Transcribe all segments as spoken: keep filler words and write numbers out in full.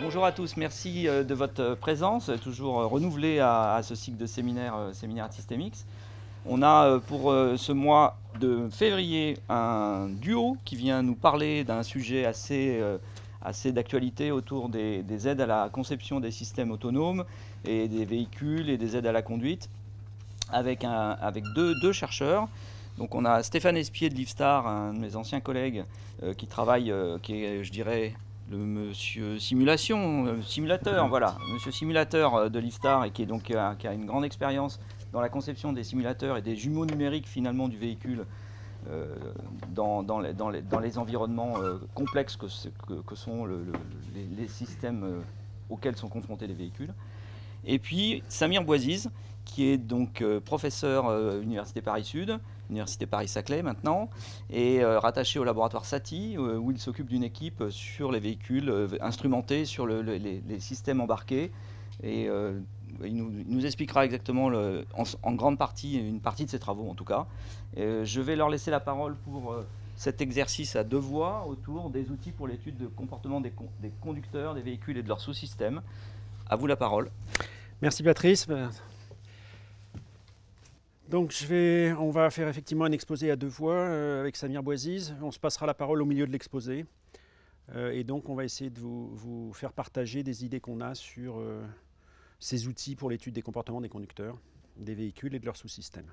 Bonjour à tous, merci de votre présence, toujours renouvelée à, à ce cycle de séminaire, séminaire Systémix. On a pour ce mois de février un duo qui vient nous parler d'un sujet assez, assez d'actualité autour des, des aides à la conception des systèmes autonomes et des véhicules et des aides à la conduite avec, un, avec deux, deux chercheurs. Donc on a Stéphane Espié de LiveStar, un de mes anciens collègues euh, qui travaille, euh, qui est, je dirais, le monsieur simulation, euh, simulateur, voilà, monsieur simulateur de LiveStar et qui, est donc, euh, qui a une grande expérience dans la conception des simulateurs et des jumeaux numériques finalement du véhicule euh, dans, dans, les, dans, les, dans les environnements euh, complexes que, que, que sont le, le, les, les systèmes euh, auxquels sont confrontés les véhicules. Et puis Samir Bouaziz, qui est donc euh, professeur euh, Université Paris-Sud, Université Paris-Saclay maintenant, et euh, rattaché au laboratoire SATIE, euh, où il s'occupe d'une équipe sur les véhicules euh, instrumentés, sur le, le, les, les systèmes embarqués. Et euh, il, nous, il nous expliquera exactement, le, en, en grande partie, une partie de ses travaux en tout cas. Et je vais leur laisser la parole pour euh, cet exercice à deux voix autour des outils pour l'étude de comportement des, con, des conducteurs, des véhicules et de leurs sous-systèmes. À vous la parole. Merci Patrice. Donc je vais, on va faire effectivement un exposé à deux voix euh, avec Samir Bouaziz. On se passera la parole au milieu de l'exposé. Euh, et donc on va essayer de vous, vous faire partager des idées qu'on a sur euh, ces outils pour l'étude des comportements des conducteurs, des véhicules et de leurs sous-systèmes.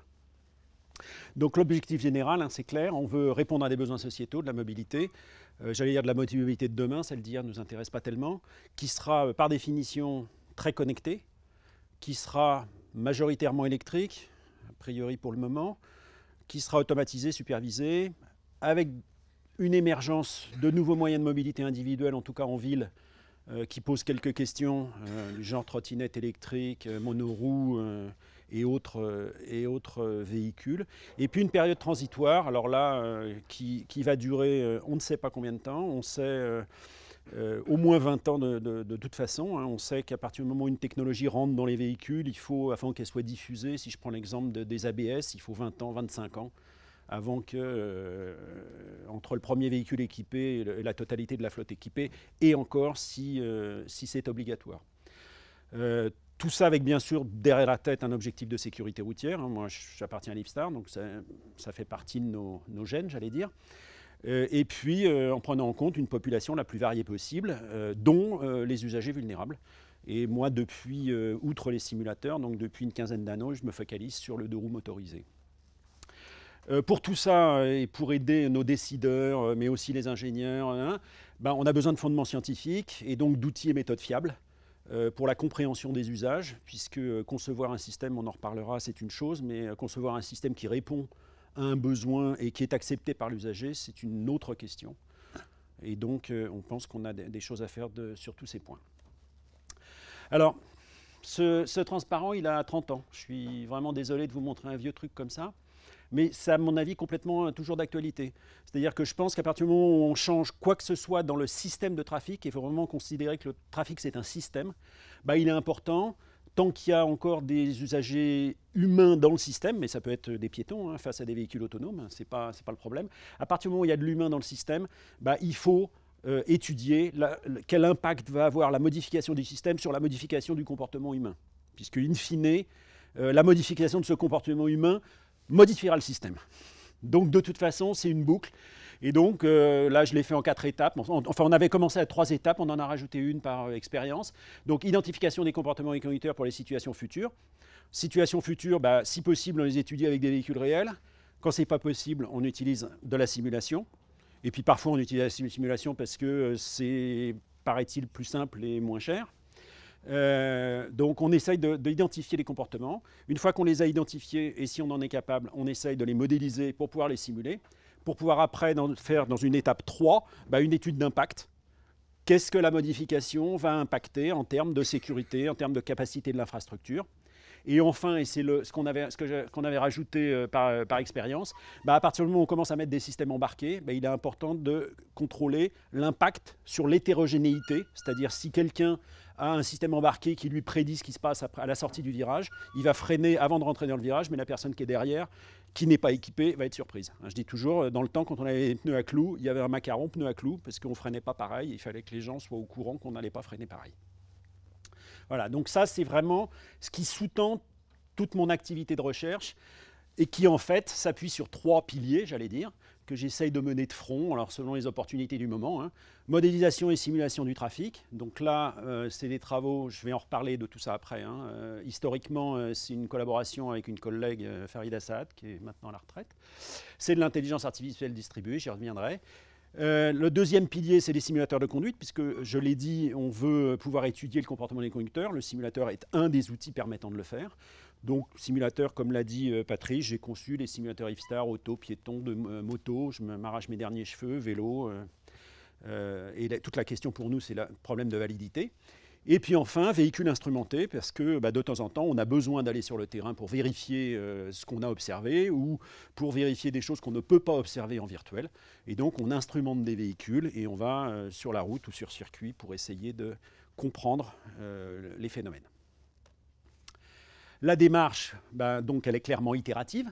Donc l'objectif général, hein, c'est clair, on veut répondre à des besoins sociétaux, de la mobilité. Euh, J'allais dire de la mobilité de demain, celle d'hier ne nous intéresse pas tellement, qui sera euh, par définition très connectée, qui sera majoritairement électrique, a priori pour le moment, qui sera automatisé, supervisé, avec une émergence de nouveaux moyens de mobilité individuelle, en tout cas en ville, euh, qui pose quelques questions, euh, genre trottinette électrique, euh, monoroues euh, et autres, euh, et autres euh, véhicules. Et puis une période transitoire, alors là, euh, qui, qui va durer euh, on ne sait pas combien de temps, on sait euh, euh, au moins vingt ans de, de, de toute façon. Hein. On sait qu'à partir du moment où une technologie rentre dans les véhicules, il faut, afin qu'elle soit diffusée, si je prends l'exemple de, des A B S, il faut vingt ans, vingt-cinq ans. Avant que, euh, entre le premier véhicule équipé et, le, et la totalité de la flotte équipée, et encore si, euh, si c'est obligatoire. Euh, tout ça avec bien sûr derrière la tête un objectif de sécurité routière. Hein. Moi j'appartiens à LiveStar, donc ça, ça fait partie de nos, nos gènes, j'allais dire. Euh, et puis euh, en prenant en compte une population la plus variée possible, euh, dont euh, les usagers vulnérables. Et moi depuis, euh, outre les simulateurs, donc depuis une quinzaine d'années, je me focalise sur le deux roues motorisé. Euh, pour tout ça euh, et pour aider nos décideurs, euh, mais aussi les ingénieurs, hein, ben, on a besoin de fondements scientifiques et donc d'outils et méthodes fiables euh, pour la compréhension des usages, puisque euh, concevoir un système, on en reparlera, c'est une chose, mais euh, concevoir un système qui répond à un besoin et qui est accepté par l'usager, c'est une autre question. Et donc, euh, on pense qu'on a des choses à faire de, sur tous ces points. Alors, ce, ce transparent, il a trente ans. Je suis vraiment désolé de vous montrer un vieux truc comme ça. Mais c'est à mon avis complètement toujours d'actualité. C'est-à-dire que je pense qu'à partir du moment où on change quoi que ce soit dans le système de trafic, et il faut vraiment considérer que le trafic c'est un système, bah, il est important, tant qu'il y a encore des usagers humains dans le système, mais ça peut être des piétons hein, face à des véhicules autonomes, c'est pas, c'est pas le problème. À partir du moment où il y a de l'humain dans le système, bah, il faut euh, étudier la, quel impact va avoir la modification du système sur la modification du comportement humain. Puisque in fine, euh, la modification de ce comportement humain modifiera le système. Donc de toute façon, c'est une boucle. Et donc euh, là, je l'ai fait en quatre étapes. Enfin, on avait commencé à trois étapes, on en a rajouté une par euh, expérience. Donc identification des comportements des conducteurs pour les situations futures. Situation future, bah, si possible, on les étudie avec des véhicules réels. Quand ce n'est pas possible, on utilise de la simulation. Et puis parfois, on utilise la simulation parce que euh, c'est, paraît-il, plus simple et moins cher. Euh, donc on essaye d'identifier les comportements. Une fois qu'on les a identifiés, et si on en est capable, on essaye de les modéliser pour pouvoir les simuler, pour pouvoir après dans, faire dans une étape trois, bah, une étude d'impact. Qu'est-ce que la modification va impacter en termes de sécurité, en termes de capacité de l'infrastructure? Et enfin, et c'est ce qu'on avait, ce que qu'on avait rajouté euh, par, euh, par expérience, bah, à partir du moment où on commence à mettre des systèmes embarqués, bah, il est important de contrôler l'impact sur l'hétérogénéité, c'est-à-dire si quelqu'un à un système embarqué qui lui prédit ce qui se passe à la sortie du virage. Il va freiner avant de rentrer dans le virage, mais la personne qui est derrière, qui n'est pas équipée, va être surprise. Je dis toujours, dans le temps, quand on avait des pneus à clous, il y avait un macaron pneu à clous, parce qu'on ne freinait pas pareil, il fallait que les gens soient au courant qu'on n'allait pas freiner pareil. Voilà, donc ça, c'est vraiment ce qui sous-tend toute mon activité de recherche, et qui, en fait, s'appuie sur trois piliers, j'allais dire, que j'essaye de mener de front, alors selon les opportunités du moment, hein. Modélisation et simulation du trafic. Donc là, euh, c'est des travaux, je vais en reparler de tout ça après. Hein. Euh, historiquement, euh, c'est une collaboration avec une collègue, euh, Farida Saad, qui est maintenant à la retraite. C'est de l'intelligence artificielle distribuée, j'y reviendrai. Euh, le deuxième pilier, c'est les simulateurs de conduite, puisque, je l'ai dit, on veut pouvoir étudier le comportement des conducteurs. Le simulateur est un des outils permettant de le faire. Donc, simulateur, comme l'a dit Patrice, j'ai conçu les simulateurs IFSTAR, auto, piéton, de, euh, moto, je m'arrache mes derniers cheveux, vélo. Euh, euh, et la, toute la question pour nous, c'est le problème de validité. Et puis enfin, véhicule instrumenté, parce que bah, de temps en temps, on a besoin d'aller sur le terrain pour vérifier euh, ce qu'on a observé ou pour vérifier des choses qu'on ne peut pas observer en virtuel. Et donc, on instrumente des véhicules et on va euh, sur la route ou sur circuit pour essayer de comprendre euh, les phénomènes. La démarche, ben, donc, elle est clairement itérative.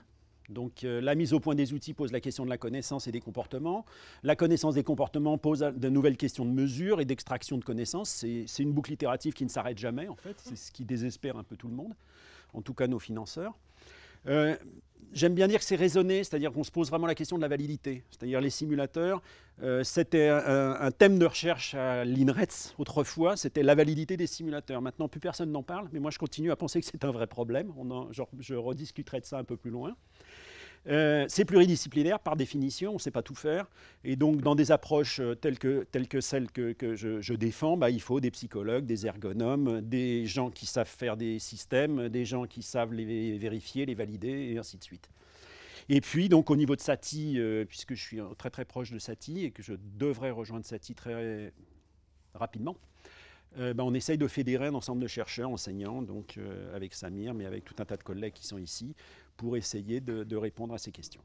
Donc, euh, la mise au point des outils pose la question de la connaissance et des comportements. La connaissance des comportements pose de nouvelles questions de mesure et d'extraction de connaissances. C'est une boucle itérative qui ne s'arrête jamais, en fait. C'est ce qui désespère un peu tout le monde, en tout cas nos financeurs. Euh, J'aime bien dire que c'est raisonné, c'est-à-dire qu'on se pose vraiment la question de la validité. C'est-à-dire les simulateurs, euh, c'était un, un thème de recherche à l'INRETS autrefois, c'était la validité des simulateurs. Maintenant, plus personne n'en parle, mais moi je continue à penser que c'est un vrai problème. On en, genre, je rediscuterai de ça un peu plus loin. Euh, c'est pluridisciplinaire par définition, on ne sait pas tout faire. Et donc dans des approches telles que, telles que celles que, que je, je défends, bah, il faut des psychologues, des ergonomes, des gens qui savent faire des systèmes, des gens qui savent les vérifier, les valider et ainsi de suite. Et puis donc au niveau de SATIE, euh, puisque je suis très très proche de SATIE et que je devrais rejoindre SATIE très rapidement, euh, bah, on essaye de fédérer un ensemble de chercheurs, enseignants, donc euh, avec Samir, mais avec tout un tas de collègues qui sont ici, pour essayer de, de répondre à ces questions.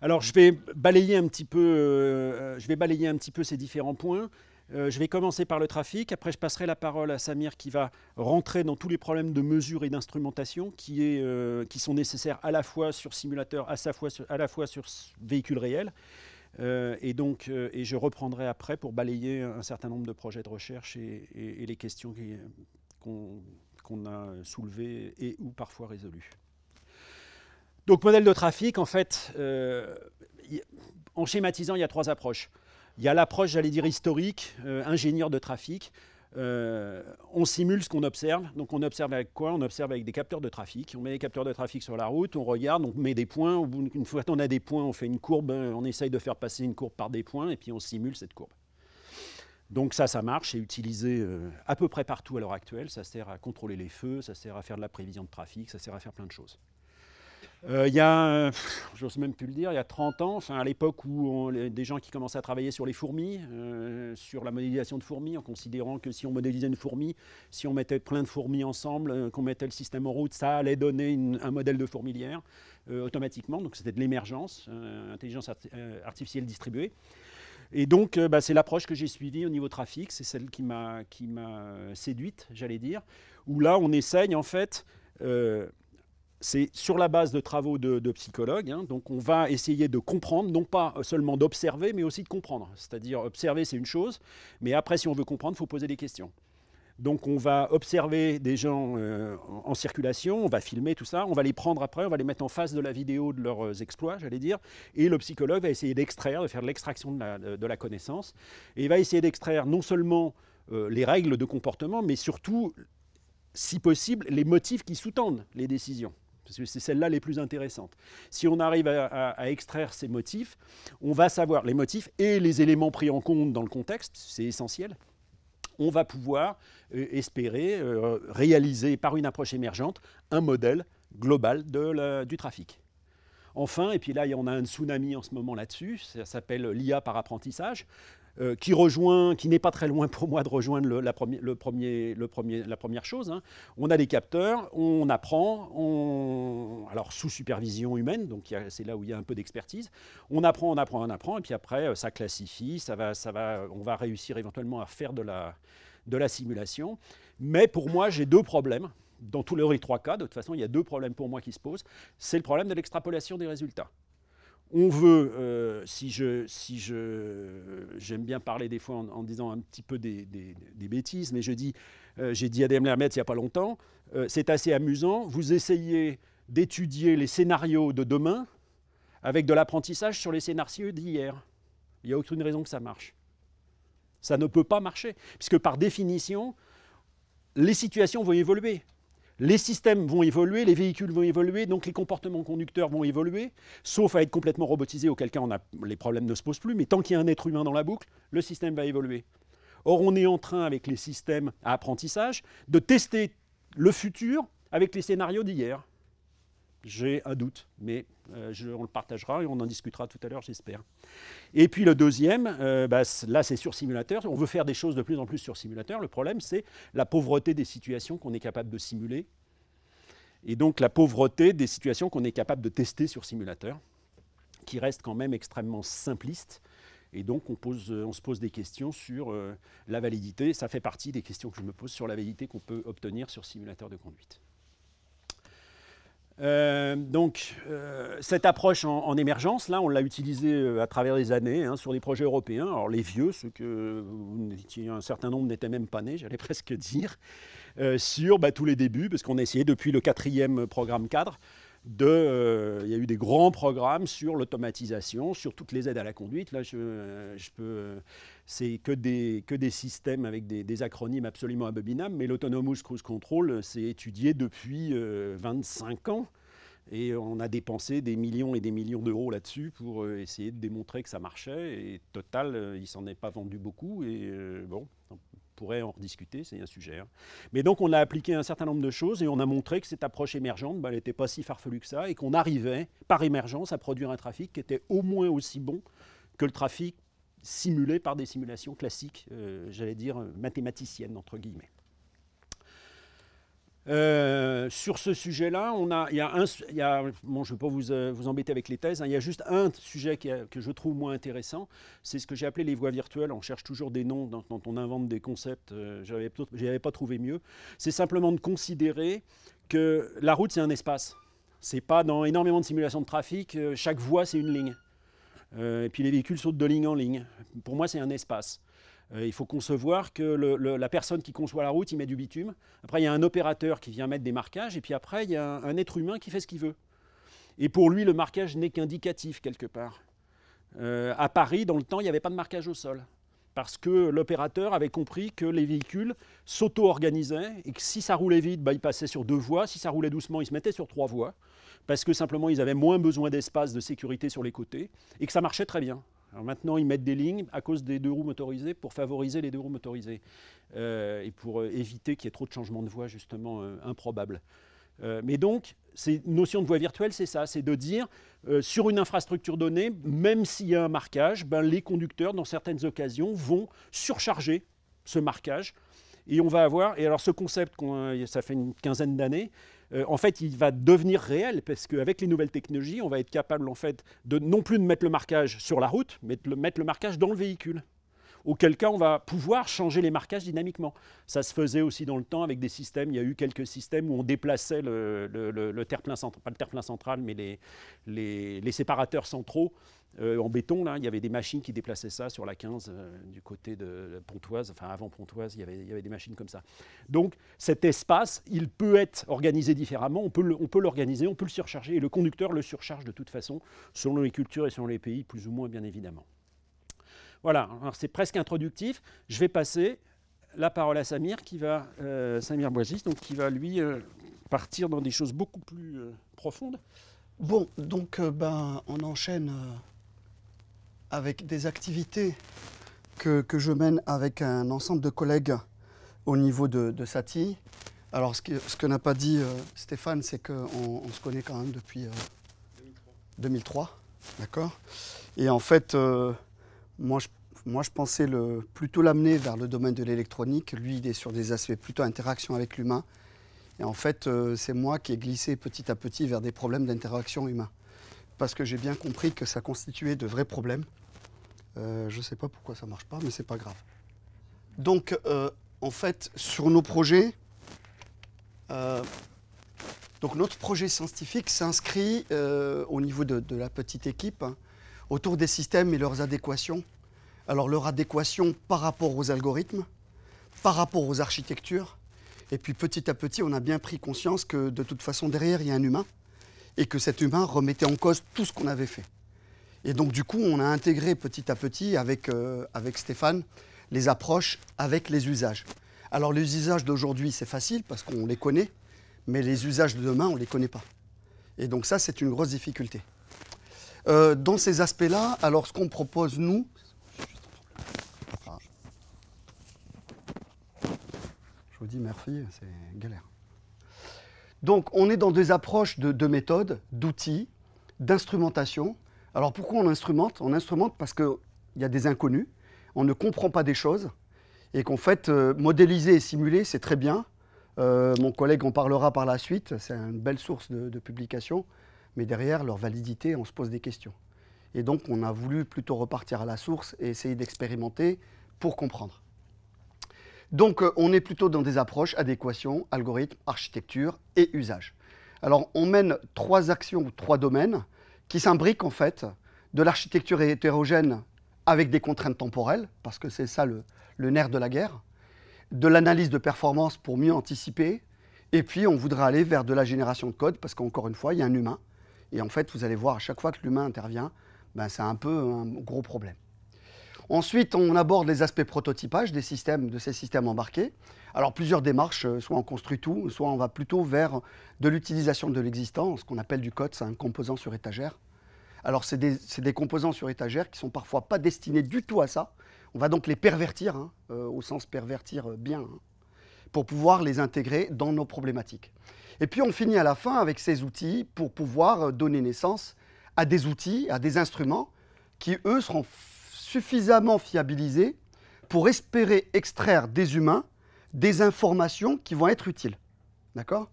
Alors, je vais balayer un petit peu, euh, je vais balayer un petit peu ces différents points. Euh, je vais commencer par le trafic. Après, je passerai la parole à Samir qui va rentrer dans tous les problèmes de mesure et d'instrumentation qui, est, euh, qui sont nécessaires à la fois sur simulateur, à, sa fois sur, à la fois sur véhicule réel. Euh, et, donc, euh, et je reprendrai après pour balayer un certain nombre de projets de recherche et, et, et les questions qu'on... qu'on a soulevé et ou parfois résolu. Donc, modèle de trafic, en fait, euh, en schématisant, il y a trois approches. Il y a l'approche, j'allais dire, historique, euh, ingénieur de trafic. Euh, on simule ce qu'on observe. Donc, on observe avec quoi? On observe avec des capteurs de trafic. On met des capteurs de trafic sur la route, on regarde, on met des points. Au bout, une fois qu'on a des points, on fait une courbe, on essaye de faire passer une courbe par des points et puis on simule cette courbe. Donc ça, ça marche, c'est utilisé à peu près partout à l'heure actuelle. Ça sert à contrôler les feux, ça sert à faire de la prévision de trafic, ça sert à faire plein de choses. Euh, il y a, j'ose même plus le dire, il y a trente ans, enfin à l'époque où on, des gens qui commençaient à travailler sur les fourmis, euh, sur la modélisation de fourmis, en considérant que si on modélisait une fourmi, si on mettait plein de fourmis ensemble, euh, qu'on mettait le système en route, ça allait donner une, un modèle de fourmilière euh, automatiquement. Donc c'était de l'émergence, euh, intelligence art euh, artificielle distribuée. Et donc, bah, c'est l'approche que j'ai suivie au niveau trafic, c'est celle qui m'a séduite, j'allais dire, où là, on essaye, en fait, euh, c'est sur la base de travaux de, de psychologues, hein, donc on va essayer de comprendre, non pas seulement d'observer, mais aussi de comprendre. C'est-à-dire, observer, c'est une chose, mais après, si on veut comprendre, il faut poser des questions. Donc, on va observer des gens euh, en, en circulation, on va filmer tout ça, on va les prendre après, on va les mettre en face de la vidéo de leurs exploits, j'allais dire, et le psychologue va essayer d'extraire, de faire de l'extraction de, de la connaissance, et il va essayer d'extraire non seulement euh, les règles de comportement, mais surtout, si possible, les motifs qui sous-tendent les décisions. Parce que c'est celles-là les plus intéressantes. Si on arrive à, à, à extraire ces motifs, on va savoir les motifs et les éléments pris en compte dans le contexte, c'est essentiel. On va pouvoir euh, espérer euh, réaliser par une approche émergente un modèle global de la, du trafic. Enfin, et puis là, on a un tsunami en ce moment là-dessus, ça s'appelle l'I A par apprentissage. euh, qui rejoint, qui n'est pas très loin pour moi de rejoindre le, la, premi le, premier, le premier, la première chose. Hein. On a des capteurs, on apprend, on... alors sous supervision humaine, donc c'est là où il y a un peu d'expertise. On apprend, on apprend, on apprend, et puis après ça classifie, ça va, ça va, on va réussir éventuellement à faire de la, de la simulation. Mais pour moi, j'ai deux problèmes. Dans tous les trois cas, de toute façon, il y a deux problèmes pour moi qui se posent. C'est le problème de l'extrapolation des résultats. On veut, euh, si je, si je, euh, j'aime bien parler des fois en, en disant un petit peu des, des, des bêtises, mais je dis, euh, j'ai dit à Adam Lermetz il n'y a pas longtemps, euh, c'est assez amusant, vous essayez d'étudier les scénarios de demain avec de l'apprentissage sur les scénarios d'hier. Il n'y a aucune raison que ça marche. Ça ne peut pas marcher, puisque par définition, les situations vont évoluer. Les systèmes vont évoluer, les véhicules vont évoluer, donc les comportements conducteurs vont évoluer, sauf à être complètement robotisés, auquel cas on a, les problèmes ne se posent plus, mais tant qu'il y a un être humain dans la boucle, le système va évoluer. Or, on est en train, avec les systèmes à apprentissage, de tester le futur avec les scénarios d'hier. J'ai un doute, mais euh, je, on le partagera et on en discutera tout à l'heure, j'espère. Et puis le deuxième, euh, bah, là c'est sur simulateur. On veut faire des choses de plus en plus sur simulateur. Le problème, c'est la pauvreté des situations qu'on est capable de simuler et donc la pauvreté des situations qu'on est capable de tester sur simulateur, qui reste quand même extrêmement simpliste. Et donc on, pose, on se pose des questions sur euh, la validité. Ça fait partie des questions que je me pose sur la validité qu'on peut obtenir sur simulateur de conduite. Euh, donc, euh, cette approche en, en émergence, là, on l'a utilisée à travers les années hein, sur les projets européens. Alors, les vieux, ceux que un certain nombre n'étaient même pas nés, j'allais presque dire, euh, sur bah, tous les débuts, parce qu'on a essayé depuis le quatrième programme cadre, de, euh, il y a eu des grands programmes sur l'automatisation, sur toutes les aides à la conduite. Là, je, je peux, c'est que des, que des systèmes avec des, des acronymes absolument abominables, mais l'Autonomous Cruise Control, c'est étudié depuis euh, vingt-cinq ans. Et on a dépensé des millions et des millions d'euros là-dessus pour euh, essayer de démontrer que ça marchait. Et total, euh, il ne s'en est pas vendu beaucoup. Et euh, bon, on pourrait en rediscuter, c'est un sujet. Hein. Mais donc, on a appliqué un certain nombre de choses et on a montré que cette approche émergente, bah, elle n'était pas si farfelue que ça et qu'on arrivait, par émergence, à produire un trafic qui était au moins aussi bon que le trafic simulé par des simulations classiques, euh, j'allais dire mathématiciennes, entre guillemets. Euh, sur ce sujet-là, on a, il y a un, il y a, bon, je ne vais pas vous, euh, vous embêter avec les thèses, hein, il y a juste un sujet qui a, que je trouve moins intéressant, c'est ce que j'ai appelé les voies virtuelles. On cherche toujours des noms dont, dont on invente des concepts, euh, je n'avais pas trouvé mieux. C'est simplement de considérer que la route, c'est un espace. C'est pas dans énormément de simulations de trafic, euh, chaque voie, c'est une ligne. Euh, et puis les véhicules sautent de ligne en ligne. Pour moi, c'est un espace. Il faut concevoir que le, le, la personne qui conçoit la route, il met du bitume. Après, il y a un opérateur qui vient mettre des marquages. Et puis après, il y a un, un être humain qui fait ce qu'il veut. Et pour lui, le marquage n'est qu'indicatif, quelque part. Euh, à Paris, dans le temps, il n'y avait pas de marquage au sol. Parce que l'opérateur avait compris que les véhicules s'auto-organisaient. Et que si ça roulait vite, bah, ils passaient sur deux voies. Si ça roulait doucement, ils se mettaient sur trois voies. Parce que simplement, ils avaient moins besoin d'espace de sécurité sur les côtés. Et que ça marchait très bien. Alors maintenant, ils mettent des lignes à cause des deux roues motorisées pour favoriser les deux roues motorisées euh, et pour euh, éviter qu'il y ait trop de changements de voie, justement, euh, improbables. Euh, mais donc, ces notions de voie virtuelle, c'est ça, c'est de dire, euh, sur une infrastructure donnée, même s'il y a un marquage, ben, les conducteurs, dans certaines occasions, vont surcharger ce marquage. Et on va avoir, et alors ce concept, qu'on, ça fait une quinzaine d'années, Euh, en fait, il va devenir réel parce qu'avec les nouvelles technologies, on va être capable en fait, de, non plus de mettre le marquage sur la route, mais de mettre le marquage dans le véhicule. Auquel cas, on va pouvoir changer les marquages dynamiquement. Ça se faisait aussi dans le temps avec des systèmes. Il y a eu quelques systèmes où on déplaçait le, le, le, le terre-plein central, pas le terre-plein central, mais les, les, les séparateurs centraux euh, en béton. Là, il y avait des machines qui déplaçaient ça sur la quinze euh, du côté de Pontoise. Enfin, avant Pontoise, il y avait, il y avait des machines comme ça. Donc, cet espace, il peut être organisé différemment. On peut l'organiser, on peut le surcharger. Et le conducteur le surcharge de toute façon, selon les cultures et selon les pays, plus ou moins, bien évidemment. Voilà, c'est presque introductif. Je vais passer la parole à Samir, qui va, euh, Samir Bouaziz, donc qui va lui euh, partir dans des choses beaucoup plus euh, profondes. Bon, donc euh, ben, on enchaîne euh, avec des activités que, que je mène avec un ensemble de collègues au niveau de, de SATIE. Alors, ce que, ce que n'a pas dit euh, Stéphane, c'est qu'on on se connaît quand même depuis euh, deux mille trois. deux mille trois, d'accord. Et en fait... Euh, Moi, je moi, je pensais le, plutôt l'amener vers le domaine de l'électronique. Lui, il est sur des aspects plutôt interaction avec l'humain. Et en fait, euh, c'est moi qui ai glissé petit à petit vers des problèmes d'interaction humain. Parce que j'ai bien compris que ça constituait de vrais problèmes. Euh, je ne sais pas pourquoi ça ne marche pas, mais ce n'est pas grave. Donc, euh, en fait, sur nos projets, euh, donc notre projet scientifique s'inscrit euh, au niveau de, de la petite équipe hein, autour des systèmes et leurs adéquations. Alors, leur adéquation par rapport aux algorithmes, par rapport aux architectures. Et puis, petit à petit, on a bien pris conscience que, de toute façon, derrière, il y a un humain. Et que cet humain remettait en cause tout ce qu'on avait fait. Et donc, du coup, on a intégré petit à petit, avec, euh, avec Stéphane, les approches avec les usages. Alors, les usages d'aujourd'hui, c'est facile parce qu'on les connaît, mais les usages de demain, on ne les connaît pas. Et donc, ça, c'est une grosse difficulté. Euh, dans ces aspects-là, alors, ce qu'on propose, nous... Ah. Je vous dis, merci, c'est galère. Donc, on est dans des approches de, de méthodes, d'outils, d'instrumentation. Alors, pourquoi on instrumente? On instrumente parce qu'il y a des inconnus, on ne comprend pas des choses, et qu'en fait, euh, modéliser et simuler, c'est très bien. Euh, mon collègue en parlera par la suite, c'est une belle source de, de publication, mais derrière, leur validité, on se pose des questions. Et donc, on a voulu plutôt repartir à la source et essayer d'expérimenter pour comprendre. Donc, on est plutôt dans des approches adéquation, algorithme, architecture et usage. Alors, on mène trois actions ou trois domaines qui s'imbriquent en fait de l'architecture hétérogène avec des contraintes temporelles, parce que c'est ça le, le nerf de la guerre, de l'analyse de performance pour mieux anticiper, et puis on voudrait aller vers de la génération de code, parce qu'encore une fois, il y a un humain. Et en fait, vous allez voir, à chaque fois que l'humain intervient, ben, c'est un peu un gros problème. Ensuite, on aborde les aspects prototypage des systèmes, de ces systèmes embarqués. Alors, plusieurs démarches, soit on construit tout, soit on va plutôt vers de l'utilisation de l'existant, ce qu'on appelle du code, c'est un composant sur étagère. Alors, c'est des, c'est des composants sur étagère qui ne sont parfois pas destinés du tout à ça. On va donc les pervertir, hein, euh, au sens pervertir bien, hein, pour pouvoir les intégrer dans nos problématiques. Et puis, on finit à la fin avec ces outils pour pouvoir donner naissance à des outils, à des instruments qui, eux, seront suffisamment fiabilisés pour espérer extraire des humains des informations qui vont être utiles. D'accord?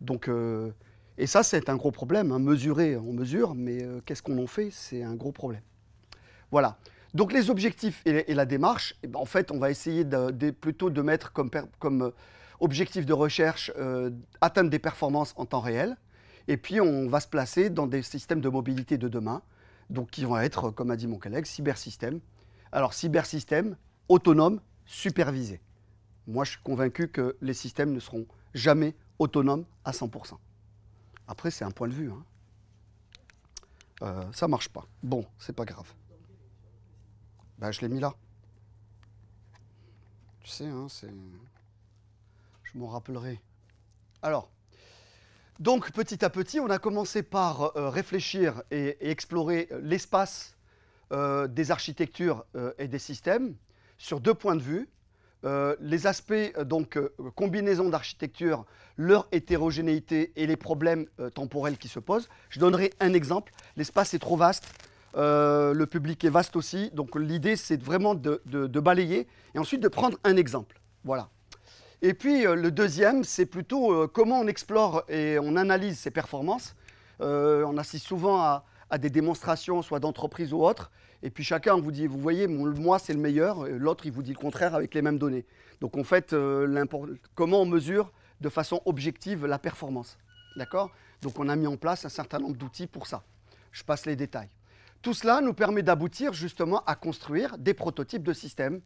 Donc, euh, et ça, c'est un gros problème. Hein. Mesurer, on mesure, mais euh, qu'est-ce qu'on en fait? C'est un gros problème. Voilà. Donc, les objectifs et, et la démarche, eh ben, en fait, on va essayer de, de, plutôt de mettre comme, comme objectif de recherche euh, atteindre des performances en temps réel. Et puis, on va se placer dans des systèmes de mobilité de demain. Donc, qui vont être, comme a dit mon collègue, cybersystèmes. Alors, cybersystèmes autonomes, supervisés. Moi, je suis convaincu que les systèmes ne seront jamais autonomes à cent pour cent. Après, c'est un point de vue. Hein. Euh, ça ne marche pas. Bon, c'est pas grave. Ben, je l'ai mis là. Tu sais, hein, c'est... Je m'en rappellerai. Alors... Donc, petit à petit, on a commencé par euh, réfléchir et, et explorer l'espace euh, des architectures euh, et des systèmes sur deux points de vue. Euh, les aspects, donc, euh, combinaison d'architecture, leur hétérogénéité et les problèmes euh, temporels qui se posent. Je donnerai un exemple. L'espace est trop vaste, euh, le public est vaste aussi. Donc, l'idée, c'est vraiment de, de, de balayer et ensuite de prendre un exemple. Voilà. Et puis, euh, le deuxième, c'est plutôt euh, comment on explore et on analyse ses performances. Euh, on assiste souvent à, à des démonstrations, soit d'entreprises ou autres. Et puis, chacun vous dit, vous voyez, mon, moi, c'est le meilleur. L'autre, il vous dit le contraire avec les mêmes données. Donc, en fait, euh, comment on mesure de façon objective la performance. D'accord? Donc, on a mis en place un certain nombre d'outils pour ça. Je passe les détails. Tout cela nous permet d'aboutir justement à construire des prototypes de systèmes.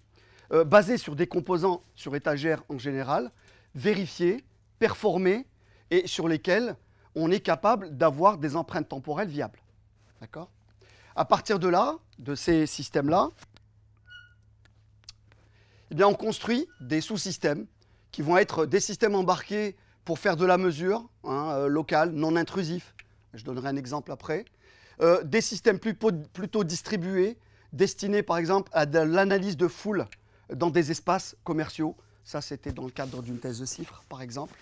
Euh, basé sur des composants sur étagère en général, vérifiés, performés et sur lesquels on est capable d'avoir des empreintes temporelles viables. D'accord? À partir de là, de ces systèmes-là, eh bien, on construit des sous-systèmes qui vont être des systèmes embarqués pour faire de la mesure, hein, euh, locale, non intrusif. Je donnerai un exemple après. Euh, des systèmes plus, plutôt distribués, destinés par exemple à de l'analyse de foule dans des espaces commerciaux. Ça, c'était dans le cadre d'une thèse de chiffres, par exemple.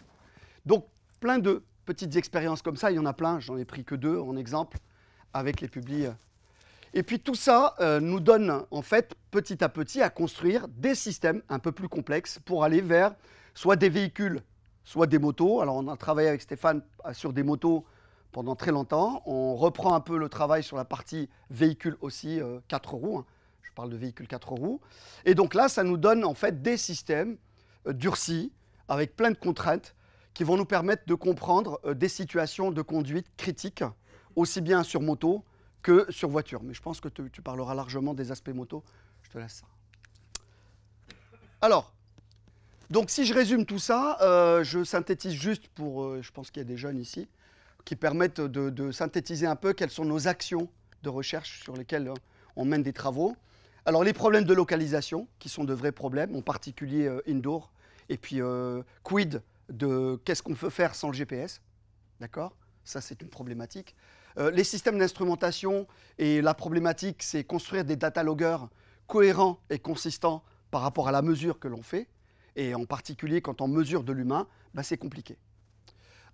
Donc, plein de petites expériences comme ça. Il y en a plein. J'en ai pris que deux en exemple avec les publis. Et puis tout ça euh, nous donne en fait petit à petit à construire des systèmes un peu plus complexes pour aller vers soit des véhicules, soit des motos. Alors on a travaillé avec Stéphane sur des motos pendant très longtemps. On reprend un peu le travail sur la partie véhicules aussi, euh, quatre roues. Hein. Je parle de véhicules quatre roues. Et donc là, ça nous donne en fait des systèmes euh, durcis avec plein de contraintes qui vont nous permettre de comprendre euh, des situations de conduite critiques, aussi bien sur moto que sur voiture. Mais je pense que tu, tu parleras largement des aspects moto. Je te laisse ça. Alors, donc si je résume tout ça, euh, je synthétise juste pour, euh, je pense qu'il y a des jeunes ici, qui permettent de, de synthétiser un peu quelles sont nos actions de recherche sur lesquelles on mène des travaux. Alors les problèmes de localisation, qui sont de vrais problèmes, en particulier euh, indoor, et puis euh, quid de qu'est-ce qu'on peut faire sans le G P S, d'accord? Ça c'est une problématique. Euh, les systèmes d'instrumentation, et la problématique c'est construire des data loggers cohérents et consistants par rapport à la mesure que l'on fait, et en particulier quand on mesure de l'humain, bah, c'est compliqué.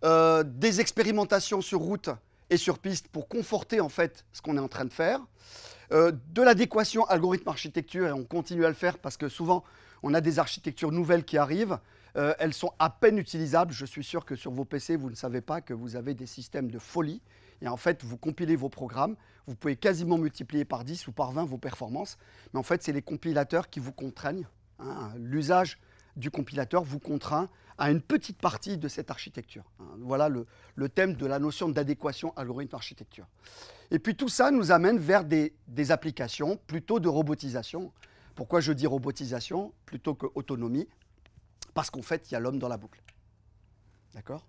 Euh, des expérimentations sur route et sur piste pour conforter en fait ce qu'on est en train de faire, euh, de l'adéquation algorithme-architecture, et on continue à le faire parce que souvent on a des architectures nouvelles qui arrivent, euh, elles sont à peine utilisables, je suis sûr que sur vos P C vous ne savez pas que vous avez des systèmes de folie, et en fait vous compilez vos programmes, vous pouvez quasiment multiplier par dix ou par vingt vos performances, mais en fait c'est les compilateurs qui vous contraignent, hein, l'usage du compilateur vous contraint à une petite partie de cette architecture. Voilà le, le thème de la notion d'adéquation algorithme-architecture. Et puis tout ça nous amène vers des, des applications plutôt de robotisation. Pourquoi je dis robotisation plutôt que autonomie? Parce qu'en fait, il y a l'homme dans la boucle. D'accord?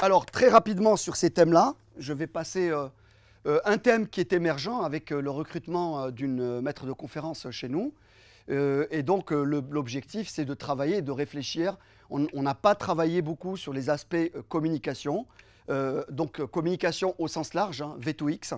Alors, très rapidement sur ces thèmes-là, je vais passer euh, euh, un thème qui est émergent avec euh, le recrutement euh, d'une euh, maître de conférence euh, chez nous. Euh, et donc, euh, l'objectif, c'est de travailler et de réfléchir. On n'a pas travaillé beaucoup sur les aspects euh, communication. Euh, donc, euh, communication au sens large, hein, V deux X.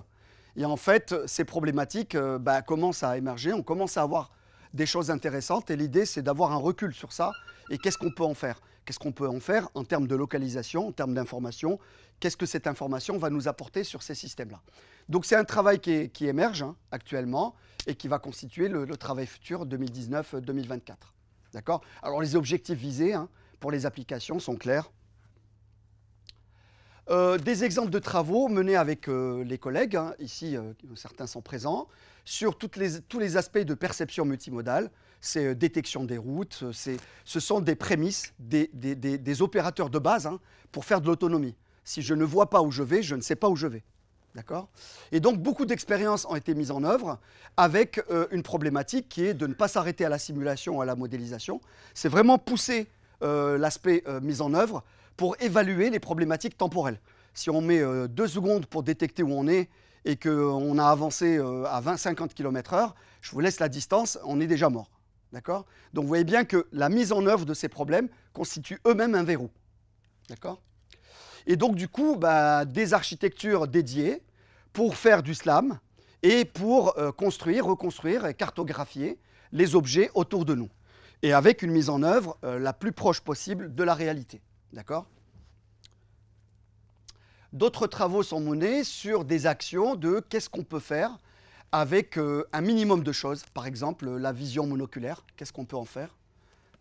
Et en fait, ces problématiques euh, bah, commencent à émerger. On commence à avoir des choses intéressantes. Et l'idée, c'est d'avoir un recul sur ça. Et qu'est-ce qu'on peut en faire? Qu'est-ce qu'on peut en faire en termes de localisation, en termes d'information? Qu'est-ce que cette information va nous apporter sur ces systèmes-là? Donc, c'est un travail qui, est, qui émerge hein, actuellement, et qui va constituer le, le travail futur deux mille dix-neuf deux mille vingt-quatre. D'accord? Alors, les objectifs visés hein, pour les applications sont clairs. Euh, des exemples de travaux menés avec euh, les collègues, hein, ici, euh, certains sont présents, sur toutes les, tous les aspects de perception multimodale. C'est euh, détection des routes, ce sont des prémices, des, des, des, des opérateurs de base hein, pour faire de l'autonomie. Si je ne vois pas où je vais, je ne sais pas où je vais. D'accord? Et donc, beaucoup d'expériences ont été mises en œuvre avec euh, une problématique qui est de ne pas s'arrêter à la simulation ou à la modélisation. C'est vraiment pousser euh, l'aspect euh, mise en œuvre pour évaluer les problématiques temporelles. Si on met euh, deux secondes pour détecter où on est et qu'on a avancé euh, à vingt à cinquante kilomètres heure, je vous laisse la distance, on est déjà mort. D'accord? Donc, vous voyez bien que la mise en œuvre de ces problèmes constitue eux-mêmes un verrou. D'accord? Et donc, du coup, bah, des architectures dédiées pour faire du slam et pour euh, construire, reconstruire et cartographier les objets autour de nous. Et avec une mise en œuvre euh, la plus proche possible de la réalité. D'accord? D'autres travaux sont menés sur des actions de qu'est-ce qu'on peut faire avec euh, un minimum de choses. Par exemple, la vision monoculaire, qu'est-ce qu'on peut en faire?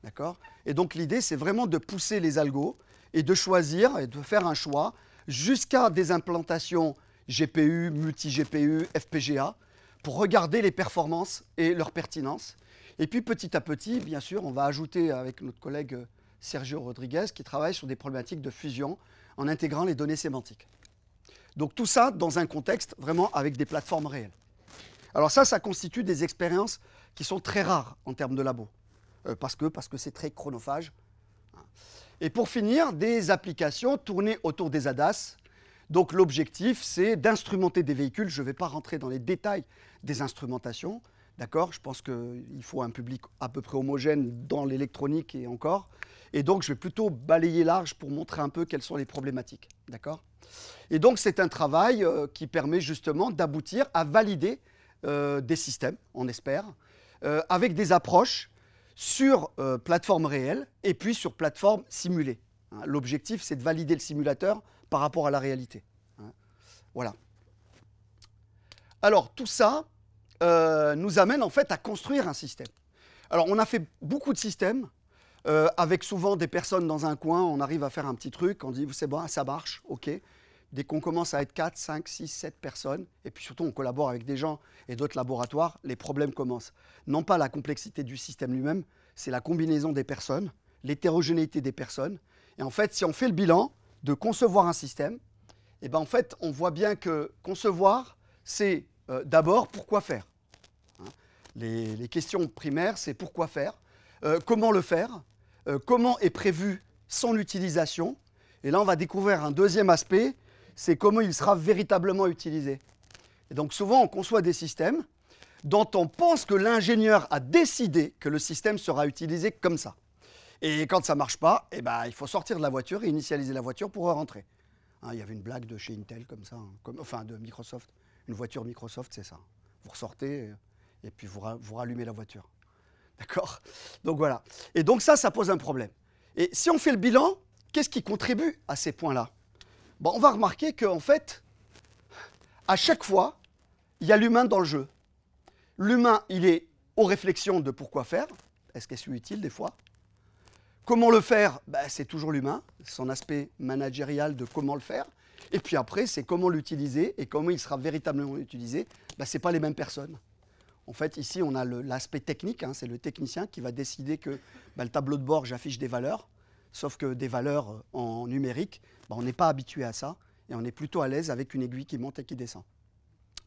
D'accord? Et donc, l'idée, c'est vraiment de pousser les algos et de choisir et de faire un choix jusqu'à des implantations G P U, multi-G P U, F P G A, pour regarder les performances et leur pertinence. Et puis petit à petit, bien sûr, on va ajouter avec notre collègue Sergio Rodriguez, qui travaille sur des problématiques de fusion en intégrant les données sémantiques. Donc tout ça dans un contexte vraiment avec des plateformes réelles. Alors ça, ça constitue des expériences qui sont très rares en termes de labo, euh, parce que parce que c'est très chronophage. Et pour finir, des applications tournées autour des A D A S. Donc l'objectif, c'est d'instrumenter des véhicules. Je ne vais pas rentrer dans les détails des instrumentations. D'accord? Je pense qu'il faut un public à peu près homogène dans l'électronique et encore. Et donc, je vais plutôt balayer large pour montrer un peu quelles sont les problématiques. D'accord? Et donc, c'est un travail euh, qui permet justement d'aboutir à valider euh, des systèmes, on espère, euh, avec des approches sur euh, plateforme réelle et puis sur plateforme simulée. Hein, l'objectif, c'est de valider le simulateur par rapport à la réalité. Hein, voilà. Alors, tout ça euh, nous amène en fait à construire un système. Alors, on a fait beaucoup de systèmes, euh, avec souvent des personnes dans un coin, on arrive à faire un petit truc, on dit, c'est bon, ça marche, ok. Dès qu'on commence à être quatre, cinq, six, sept personnes, et puis surtout on collabore avec des gens et d'autres laboratoires, les problèmes commencent. Non pas la complexité du système lui-même, c'est la combinaison des personnes, l'hétérogénéité des personnes. Et en fait, si on fait le bilan de concevoir un système, et ben en fait, on voit bien que concevoir, c'est euh, d'abord pourquoi faire. Hein, les, les questions primaires, c'est pourquoi faire, euh, comment le faire, euh, comment est prévu son utilisation. Et là, on va découvrir un deuxième aspect, c'est comment il sera véritablement utilisé. Et donc souvent, on conçoit des systèmes dont on pense que l'ingénieur a décidé que le système sera utilisé comme ça. Et quand ça ne marche pas, eh ben, il faut sortir de la voiture et initialiser la voiture pour rentrer. Hein, il y avait une blague de chez Intel comme ça, hein, comme, enfin de Microsoft. Une voiture Microsoft, c'est ça. Vous ressortez et puis vous, ra vous rallumez la voiture. D'accord? Donc voilà. Et donc ça, ça pose un problème. Et si on fait le bilan, qu'est-ce qui contribue à ces points-là? Bon, on va remarquer qu'en fait, à chaque fois, il y a l'humain dans le jeu. L'humain, il est aux réflexions de pourquoi faire. Est-ce que c'est utile des fois? Comment le faire? Ben, c'est toujours l'humain, son aspect managérial de comment le faire. Et puis après, c'est comment l'utiliser et comment il sera véritablement utilisé. Ben, ce n'est pas les mêmes personnes. En fait, ici, on a l'aspect technique. Hein, c'est le technicien qui va décider que ben, le tableau de bord, j'affiche des valeurs. Sauf que des valeurs en numérique, bah on n'est pas habitué à ça et on est plutôt à l'aise avec une aiguille qui monte et qui descend.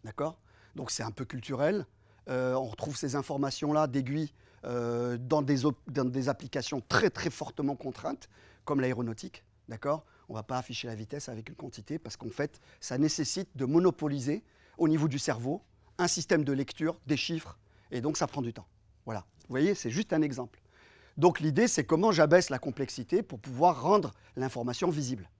D'accord? Donc c'est un peu culturel. Euh, on retrouve ces informations-là d'aiguilles euh, dans, dans des applications très très fortement contraintes, comme l'aéronautique. D'accord? On ne va pas afficher la vitesse avec une quantité parce qu'en fait, ça nécessite de monopoliser au niveau du cerveau un système de lecture, des chiffres, et donc ça prend du temps. Voilà. Vous voyez, c'est juste un exemple. Donc l'idée, c'est comment j'abaisse la complexité pour pouvoir rendre l'information visible.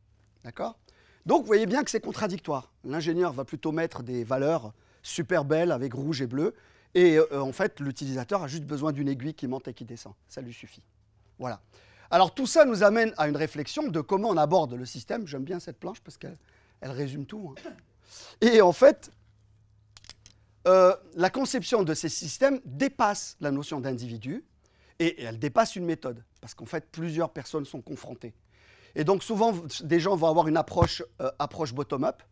D'accord? Donc vous voyez bien que c'est contradictoire. L'ingénieur va plutôt mettre des valeurs super belles avec rouge et bleu. Et euh, en fait, l'utilisateur a juste besoin d'une aiguille qui monte et qui descend. Ça lui suffit. Voilà. Alors tout ça nous amène à une réflexion de comment on aborde le système. J'aime bien cette planche parce qu'elle elle résume tout. Hein. Et en fait, euh, la conception de ces systèmes dépasse la notion d'individu. Et elle dépasse une méthode, parce qu'en fait, plusieurs personnes sont confrontées. Et donc, souvent, des gens vont avoir une approche, euh, approche bottom-up.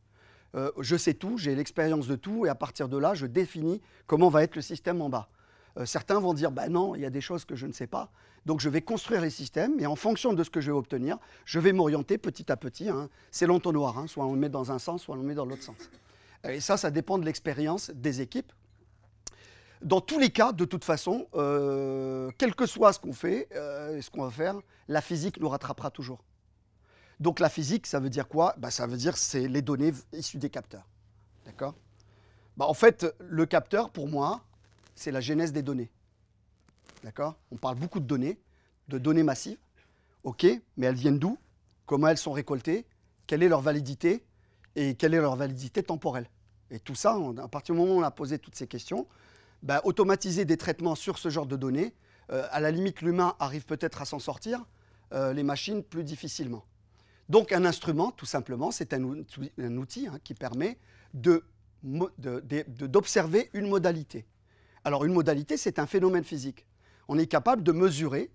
Euh, je sais tout, j'ai l'expérience de tout, et à partir de là, je définis comment va être le système en bas. Euh, certains vont dire, bah non, il y a des choses que je ne sais pas, donc je vais construire les systèmes, et en fonction de ce que je vais obtenir, je vais m'orienter petit à petit. Hein. C'est l'entonnoir, hein. Soit on le met dans un sens, soit on le met dans l'autre sens. Et ça, ça dépend de l'expérience des équipes. Dans tous les cas, de toute façon, euh, quel que soit ce qu'on fait, euh, ce qu'on va faire, la physique nous rattrapera toujours. Donc la physique, ça veut dire quoi? Bah, ça veut dire c'est les données issues des capteurs. D'accord? Bah, en fait, le capteur, pour moi, c'est la genèse des données. D'accord? On parle beaucoup de données, de données massives. OK, mais elles viennent d'où? Comment elles sont récoltées? Quelle est leur validité? Et quelle est leur validité temporelle? Et tout ça, on, à partir du moment où on a posé toutes ces questions, bah, automatiser des traitements sur ce genre de données, euh, à la limite, l'humain arrive peut-être à s'en sortir, euh, les machines plus difficilement. Donc un instrument, tout simplement, c'est un, un outil hein, qui permet de, de, de, d'observer une modalité. Alors une modalité, c'est un phénomène physique. On est capable de mesurer